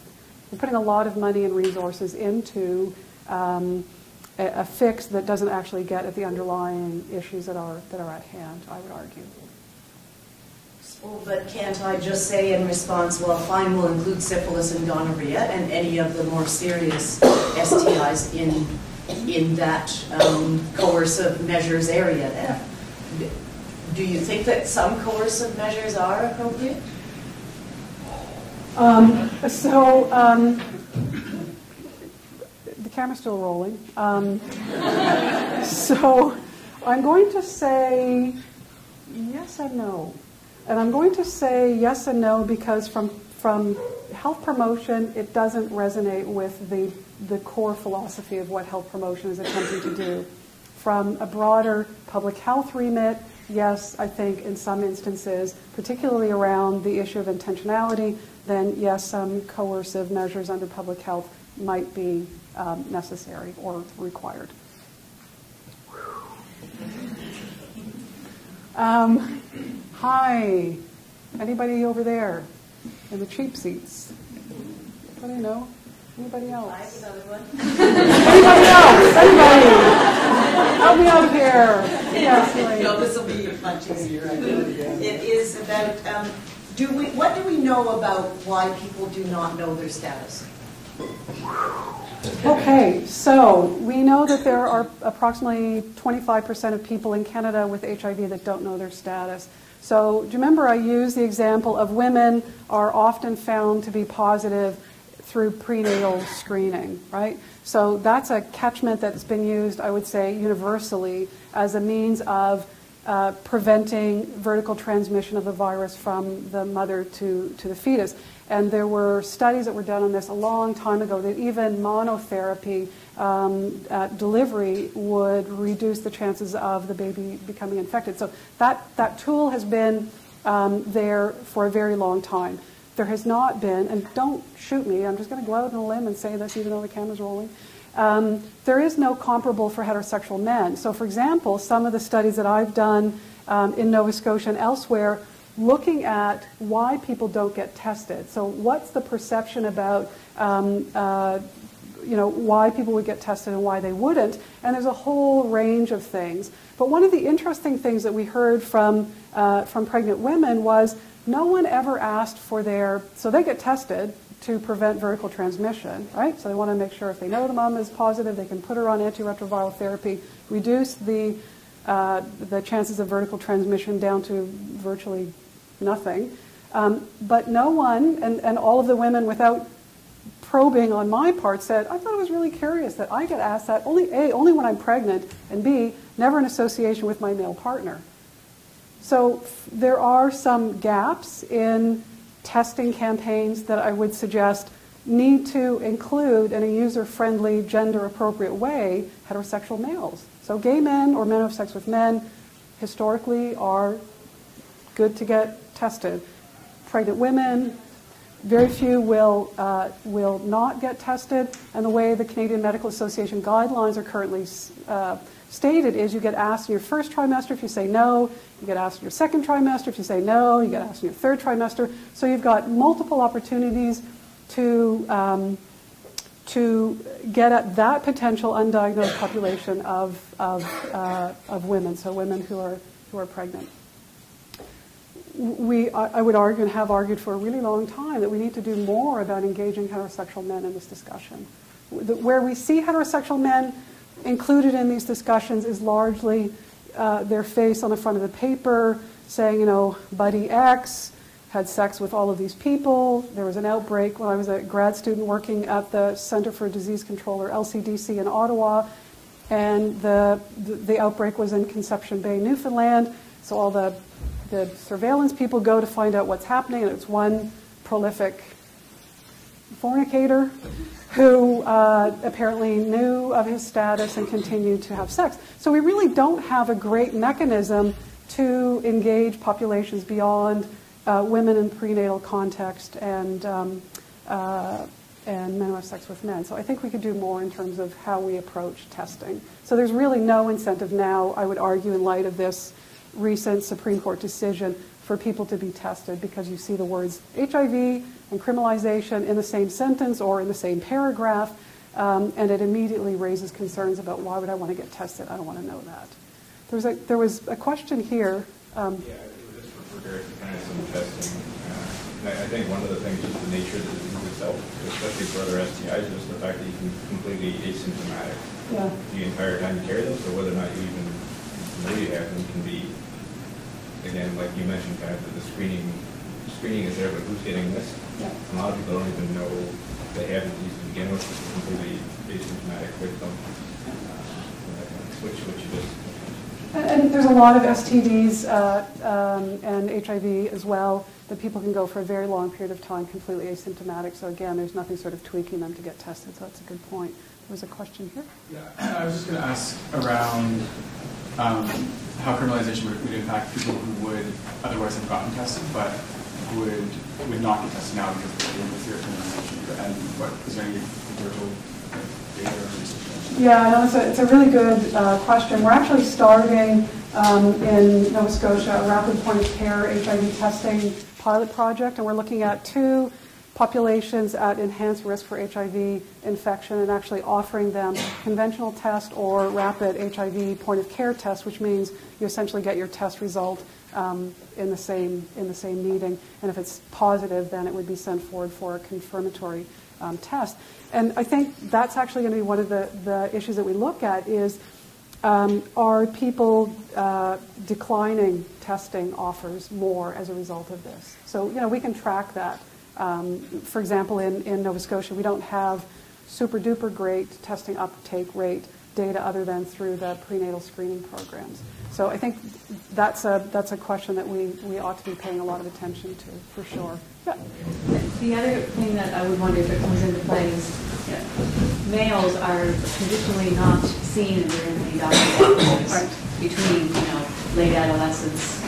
We're putting a lot of money and resources into um, a, a fix that doesn't actually get at the underlying issues that are, that are at hand, I would argue. Well, but can't I just say in response, well, fine, we'll include syphilis and gonorrhea and any of the more serious S T Is in, in that um, coercive measures area there? Do you think that some coercive measures are appropriate? Um, so, um, the camera's still rolling. Um, so, I'm going to say yes and no. And I'm going to say yes and no because from, from health promotion, it doesn't resonate with the, the core philosophy of what health promotion is attempting to do. From a broader public health remit, yes, I think in some instances, particularly around the issue of intentionality, then yes, some coercive measures under public health might be um, necessary or required. Um, Hi, anybody over there in the cheap seats? I don't know. Anybody else? I have another one. Anybody else? Anybody? Help me out of here. Yes, right. No, this will be much easier. I know. It is about um, do we? What do we know about why people do not know their status? Okay, so we know that there are approximately twenty-five percent of people in Canada with H I V that don't know their status. So do you remember I used the example of women are often found to be positive through prenatal screening, right? So that's a catchment that's been used, I would say, universally as a means of uh, preventing vertical transmission of the virus from the mother to, to the fetus. And there were studies that were done on this a long time ago that even monotherapy um, uh, delivery would reduce the chances of the baby becoming infected. So that, that tool has been um, there for a very long time. There has not been, and don't shoot me, I'm just going to go out on a limb and say this even though the camera's rolling, um, there is no comparable for heterosexual men. So for example, some of the studies that I've done um, in Nova Scotia and elsewhere looking at why people don't get tested. So what's the perception about um, uh, you know, why people would get tested and why they wouldn't? And there's a whole range of things. But one of the interesting things that we heard from, uh, from pregnant women was no one ever asked for their, so they get tested to prevent vertical transmission, right? So they want to make sure if they know the mom is positive, they can put her on antiretroviral therapy, reduce the, uh, the chances of vertical transmission down to virtually nothing. Um, but no one, and, and all of the women without probing on my part said, I thought it was really curious that I get asked that, only A, only when I'm pregnant, and B, never in association with my male partner. So there are some gaps in testing campaigns that I would suggest need to include in a user-friendly, gender-appropriate way heterosexual males. So gay men or men who have sex with men historically are good to get tested. pregnant women. Very few will, uh, will not get tested. And the way the Canadian Medical Association guidelines are currently uh, stated is you get asked in your first trimester if you say no, you get asked in your second trimester if you say no, you get asked in your third trimester. So you've got multiple opportunities to, um, to get at that potential undiagnosed population of, of, uh, of women, so women who are, who are pregnant. We, I would argue and have argued for a really long time that we need to do more about engaging heterosexual men in this discussion. Where we see heterosexual men included in these discussions is largely uh, their face on the front of the paper saying, you know, buddy X had sex with all of these people. There was an outbreak when I was a grad student working at the Center for Disease Control, or L C D C, in Ottawa, and the, the, the outbreak was in Conception Bay, Newfoundland, so all the The surveillance people go to find out what's happening, and it's one prolific fornicator who uh, apparently knew of his status and continued to have sex. So we really don't have a great mechanism to engage populations beyond uh, women in prenatal context and, um, uh, and men who have sex with men. So I think we could do more in terms of how we approach testing. So there's really no incentive now, I would argue, in light of this recent Supreme Court decision for people to be tested, because you see the words H I V and criminalization in the same sentence or in the same paragraph, um, and it immediately raises concerns about why would I want to get tested? I don't want to know that. There was a, there was a question here. Um, yeah, just with regard to kind of some testing, uh, I think one of the things is the nature of the disease itself, especially for other S T Is, is the fact that you can be completely asymptomatic yeah. the entire time you carry them, so whether or not you even know you have them can be. Again, like you mentioned, kind of the screening screening is there, but who's getting this? Yeah. A lot of people don't even know they have the disease to begin with. It's completely asymptomatic with them, which which it is. And there's a lot of S T Ds uh, um, and H I V as well that people can go for a very long period of time completely asymptomatic. So again, there's nothing sort of tweaking them to get tested. So that's a good point. There was a question here. Yeah, I was just going to ask around. Um, how criminalization would, would impact people who would otherwise have gotten tested, but would would not get tested now because of the fear of criminalization. And what is there any virtual data or research? Yeah, no, it's a, it's a really good uh, question. We're actually starting um, in Nova Scotia a rapid point of care H I V testing pilot project, and we're looking at two populations at enhanced risk for H I V infection and actually offering them conventional test or rapid H I V point of care test, which means you essentially get your test result um, in the same in the same meeting. And if it's positive, then it would be sent forward for a confirmatory um, test. And I think that's actually going to be one of the, the issues that we look at is um, are people uh, declining testing offers more as a result of this? So, you know, we can track that. Um, for example, in, in Nova Scotia, we don't have super-duper great testing uptake rate data other than through the prenatal screening programs. So I think that's a, that's a question that we, we ought to be paying a lot of attention to, for sure. Yeah. The other thing that I would wonder if it comes into play is yeah, males are traditionally not seen in the doctor's office between, you know, late adolescence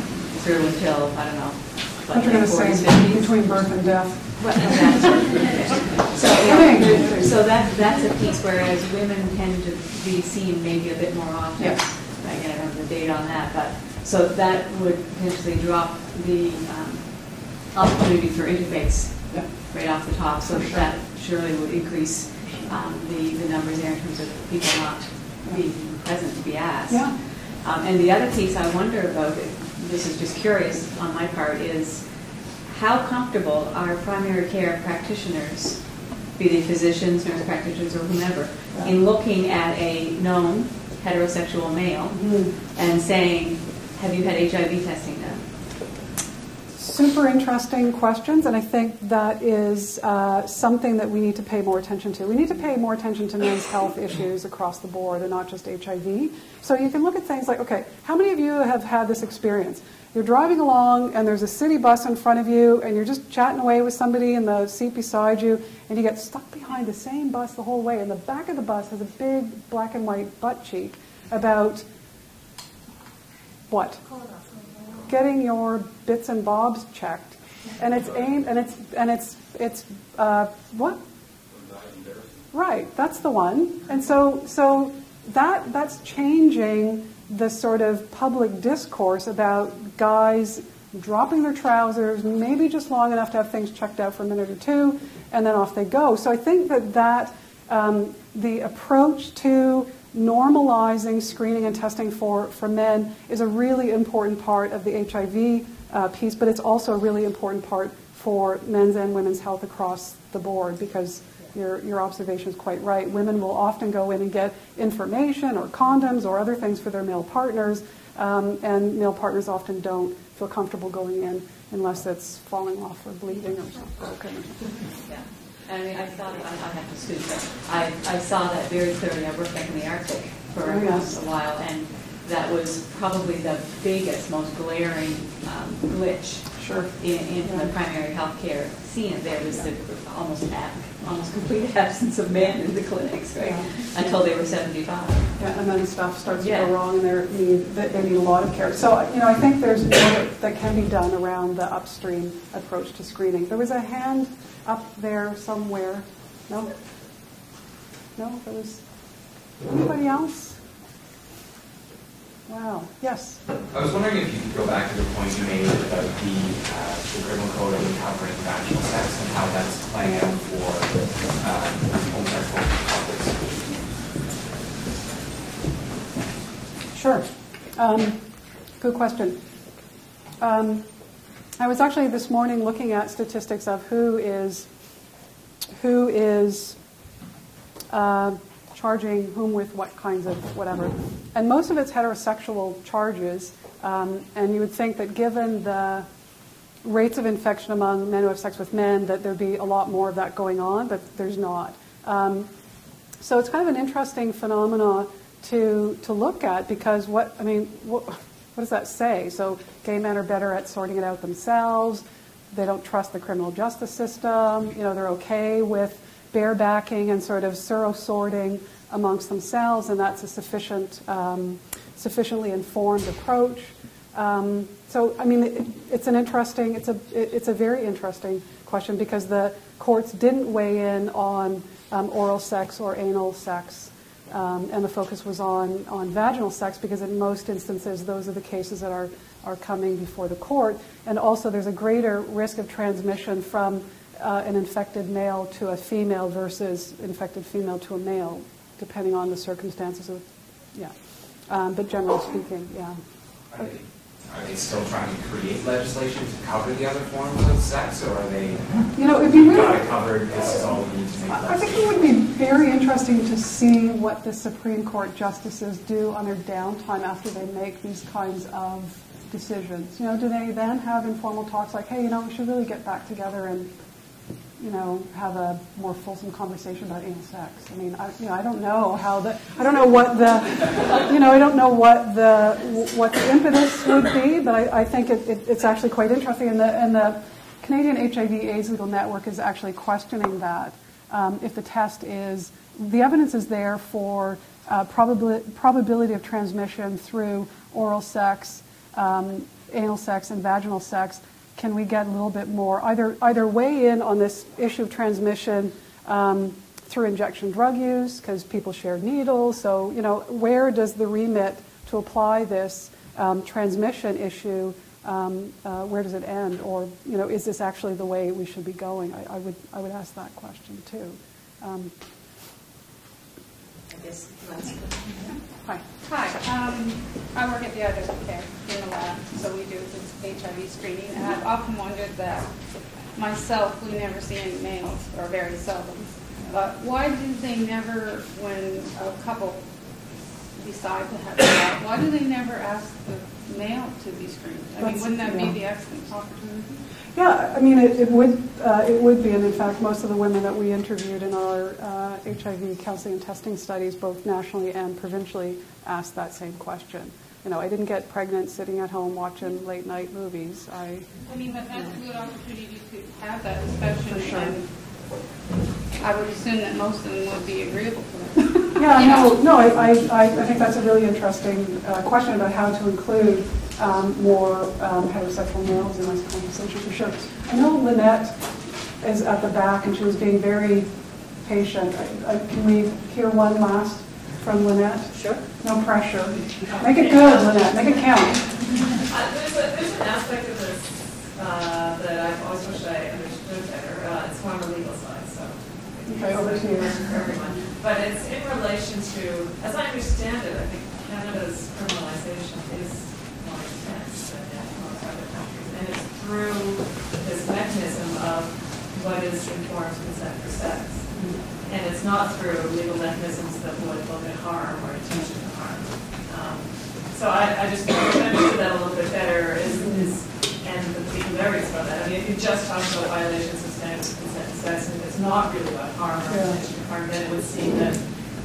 through until, I don't know, What you're going to say between birth and death. Well, exactly. so, yeah, so that, that's a piece, whereas women tend to be seen maybe a bit more often. Yes. Again, I don't have the data on that, but so that would potentially drop the um, opportunity for interface yeah. right off the top. So sure. that surely would increase um, the, the numbers there in terms of people not yeah. being present to be asked. Yeah. Um, and the other piece I wonder about is, this is just curious on my part, is how comfortable are primary care practitioners, be they physicians, nurse practitioners, or whomever, yeah. in looking at a known heterosexual male mm-hmm. and saying, have you had H I V testing done? Super interesting questions, and I think that is uh, something that we need to pay more attention to. We need to pay more attention to men's health issues across the board and not just H I V. So you can look at things like, okay, how many of you have had this experience? You're driving along and there's a city bus in front of you and you're just chatting away with somebody in the seat beside you and you get stuck behind the same bus the whole way and the back of the bus has a big black and white butt cheek about what? Getting your bits and bobs checked and it's aimed and it's and it's it's uh, what? Right, that's the one. And so so that that's changing the sort of public discourse about guys dropping their trousers, maybe just long enough to have things checked out for a minute or two, and then off they go. So I think that that um, the approach to normalizing screening and testing for, for men is a really important part of the H I V uh, piece, but it's also a really important part for men's and women's health across the board, because your, your observation is quite right. Women will often go in and get information or condoms or other things for their male partners, um, and male partners often don't feel comfortable going in unless it's falling off or bleeding or something broken. Yeah. I mean, I saw that, I, I have to scoot, but I, I saw that very clearly. I worked back in the Arctic for oh, yes. a while, and that was probably the biggest, most glaring um, glitch sure. in, in yeah. the primary health care scene. There was yeah. the almost almost complete absence of men in the clinics, right, yeah. until they were seventy-five. Yeah, and then stuff starts yeah. to go wrong, and they need, they need a lot of care. So, you know, I think there's more that, that can be done around the upstream approach to screening. There was a hand up there somewhere. No? No? There was... Anybody else? Wow. Yes? I was wondering if you could go back to the point you made about the, uh, the criminal code of covering vaginal sex and how that's playing out for um, homosexual couples. Sure. Um, good question. Um, I was actually this morning looking at statistics of who is who is uh, charging whom with what kinds of whatever. And most of it's heterosexual charges. Um, and you would think that given the rates of infection among men who have sex with men, that there'd be a lot more of that going on, but there's not. Um, so it's kind of an interesting phenomena to, to look at, because what, I mean, what, What does that say? So gay men are better at sorting it out themselves. They don't trust the criminal justice system. You know, they're okay with barebacking and sort of sero-sorting amongst themselves, and that's a sufficient, um, sufficiently informed approach. Um, so, I mean, it, it's an interesting, it's a, it, it's a very interesting question, because the courts didn't weigh in on um, oral sex or anal sex. Um, and the focus was on, on vaginal sex, because in most instances those are the cases that are, are coming before the court. And also there's a greater risk of transmission from uh, an infected male to a female versus infected female to a male, depending on the circumstances of, yeah. Um, but generally speaking, yeah. Are they, are they still trying to create legislation to cover the other forms of sex, or are they, you know, it'd be really, gotta cover, this is all we need to make legislation? I think it would be very interesting to see what the Supreme Court justices do on their downtime after they make these kinds of decisions. You know, do they then have informal talks like, hey, you know, we should really get back together and, you know, have a more fulsome conversation about anal sex? I mean, I, you know, I don't know how the, I don't know what the, you know, I don't know what the what the impetus would be, but I, I think it, it, it's actually quite interesting. And the, and the Canadian H I V AIDS Legal Network is actually questioning that. Um, if the test is, the evidence is there for uh, probab probability of transmission through oral sex, um, anal sex, and vaginal sex, can we get a little bit more? Either, either weigh in on this issue of transmission um, through injection drug use, because people share needles. So, you know, where does the remit to apply this um, transmission issue? Um, uh, where does it end, or, you know, is this actually the way we should be going? I, I would I would ask that question too. Um. I guess last question. Yeah. Hi. Hi. Um, I work at the Identity Care in the lab, so we do this H I V screening, and I've often wondered that myself. We never see any males, or very seldom. But why do they never, when a couple decide to have a child, why do they never ask the male to be screened? I That's, mean, wouldn't that yeah. be the excellent opportunity? Yeah, I mean, it, it would uh, it would be, and in fact, most of the women that we interviewed in our uh, H I V counseling and testing studies, both nationally and provincially, asked that same question. You know, I didn't get pregnant sitting at home watching late night movies. I. I mean, but that's a good opportunity to have that discussion. For sure. And I would assume that most of them would be agreeable to that. Yeah, no, no. I, I, I think that's a really interesting uh, question about how to include um, more um, heterosexual males in West twentieth century for sure. I know Lynette is at the back and she was being very patient. I, I, can we hear one last from Lynette? Sure. No pressure. Make it good, Lynette. Make it count. Uh, there's, a, there's an aspect of this uh, that I've always wished I understood better. Uh, it's more on the legal side, so. Okay, over to you. Everyone. But it's in relation to, as I understand it, I think Canada's criminalization is more intense than in most other countries. And it's through this mechanism of what is informed consent for sex. Mm-hmm. And it's not through legal mechanisms that would look at harm or intention to harm. Um, so I, I just understood that a little bit better, is, is, and the particularities about that. I mean, if you just talk about violations of standards of consent for sex, and it's not really about harm or yeah. intention to harm, then it would seem that,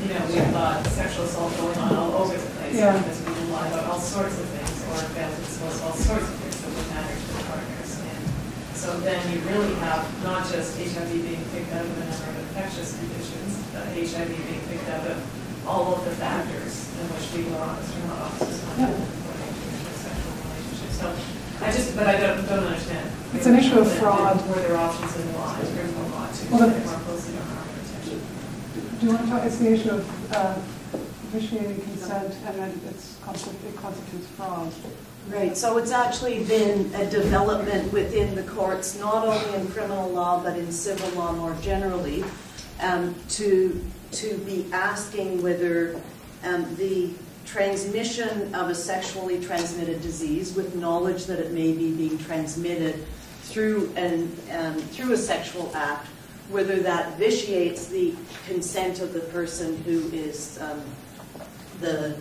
you know, we've got sexual assault going on all over the place yeah. because we lie about all sorts of things or fail to disclose all sorts of things that would matter to the partners. And so then you really have not just H I V being picked out of a number of infectious conditions, but H I V being picked out of all of the factors in which people are honest or not honest yeah. in sexual relationships. So I just, but I don't, don't understand. It's an issue of fraud. Were there options in law, in criminal law, to get more closely to harm? Do you want to talk? It's the issue of uh, vitiating consent, and then it's it constitutes fraud. Right. So it's actually been a development within the courts, not only in criminal law but in civil law more generally, um, to to be asking whether um, the transmission of a sexually transmitted disease, with knowledge that it may be being transmitted through an um, through a sexual act, whether that vitiates the consent of the person who is um, the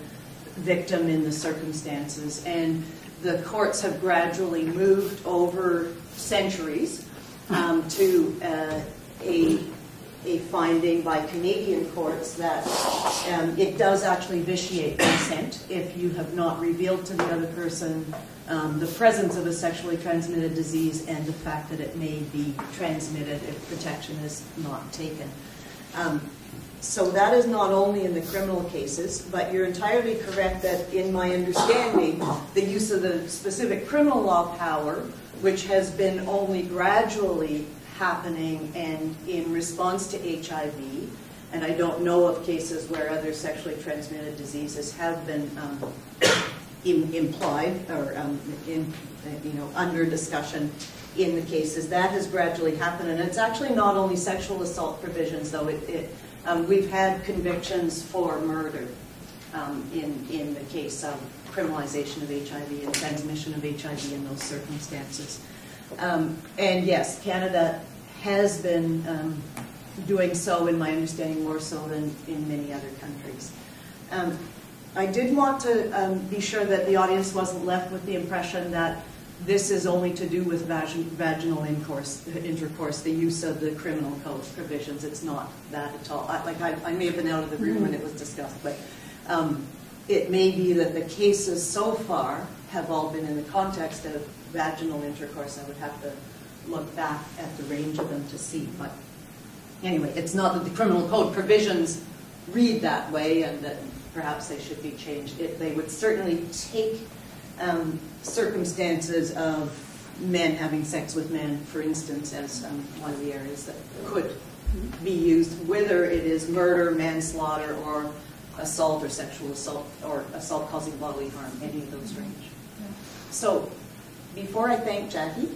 victim in the circumstances. And the courts have gradually moved over centuries um, to uh, a, a finding by Canadian courts that um, it does actually vitiate consent if you have not revealed to the other person Um, the presence of a sexually transmitted disease and the fact that it may be transmitted if protection is not taken. Um, so that is not only in the criminal cases, but you're entirely correct that in my understanding, the use of the specific criminal law power, which has been only gradually happening and in response to H I V, and I don't know of cases where other sexually transmitted diseases have been um, implied or um, in, you know, under discussion in the cases. That has gradually happened, and it's actually not only sexual assault provisions, though. It, it um, we've had convictions for murder um, in in the case of criminalization of H I V and transmission of H I V in those circumstances. Um, and yes, Canada has been um, doing so, in my understanding, more so than in many other countries. Um, I did want to um, be sure that the audience wasn't left with the impression that this is only to do with vag vaginal intercourse, intercourse, the use of the criminal code provisions. It's not that at all. I, like I, I may have been out of the room when it was discussed, but um, it may be that the cases so far have all been in the context of vaginal intercourse. I would have to look back at the range of them to see. But anyway, it's not that the criminal code provisions read that way and that perhaps they should be changed. It, they would certainly take um, circumstances of men having sex with men, for instance, as um, one of the areas that could be used, whether it is murder, manslaughter, or assault or sexual assault, or assault causing bodily harm, any of those range. Yeah. So, before I thank Jackie,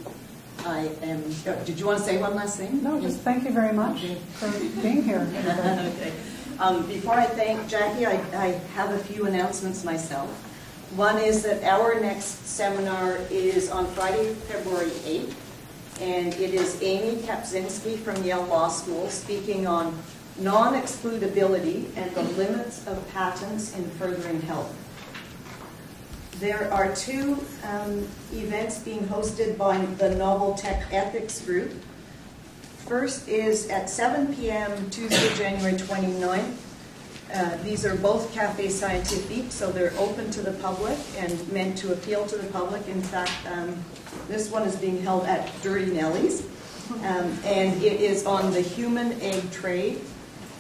I am, did you want to say one last thing? No, just thank you very much for being here. Okay. Um, before I thank Jackie, I, I have a few announcements myself. One is that our next seminar is on Friday, February eighth, and it is Amy Kapczynski from Yale Law School speaking on non-excludability and the limits of patents in furthering health. There are two um, events being hosted by the Novel Tech Ethics Group. First is at seven p m Tuesday, January twenty-ninth. Uh, these are both Café Scientifique, so they're open to the public and meant to appeal to the public. In fact, um, this one is being held at Dirty Nelly's, um, and it is on the human egg trade.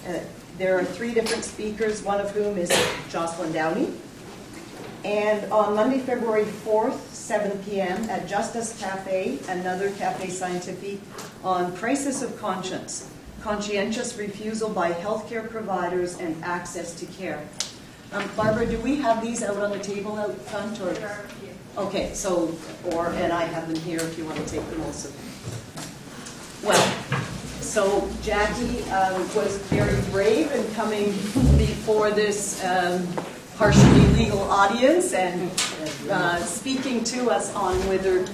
Uh, there are three different speakers, one of whom is Jocelyn Downey. And on Monday, February fourth, seven p m at Justice Cafe, another Cafe Scientifique, on Crisis of Conscience, Conscientious Refusal by Healthcare Providers and Access to Care. Um, Barbara, do we have these out on the table out front? Or? Okay, so, or, and I have them here if you want to take them also. Well, so Jackie uh, was very brave in coming before this um, partially legal audience and uh, speaking to us on whether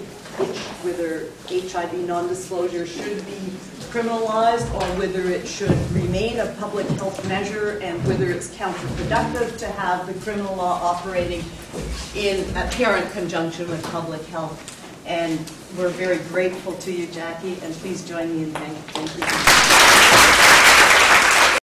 whether H I V non-disclosure should be criminalized or whether it should remain a public health measure and whether it's counterproductive to have the criminal law operating in apparent conjunction with public health. And we're very grateful to you, Jackie, and please join me in thanking you.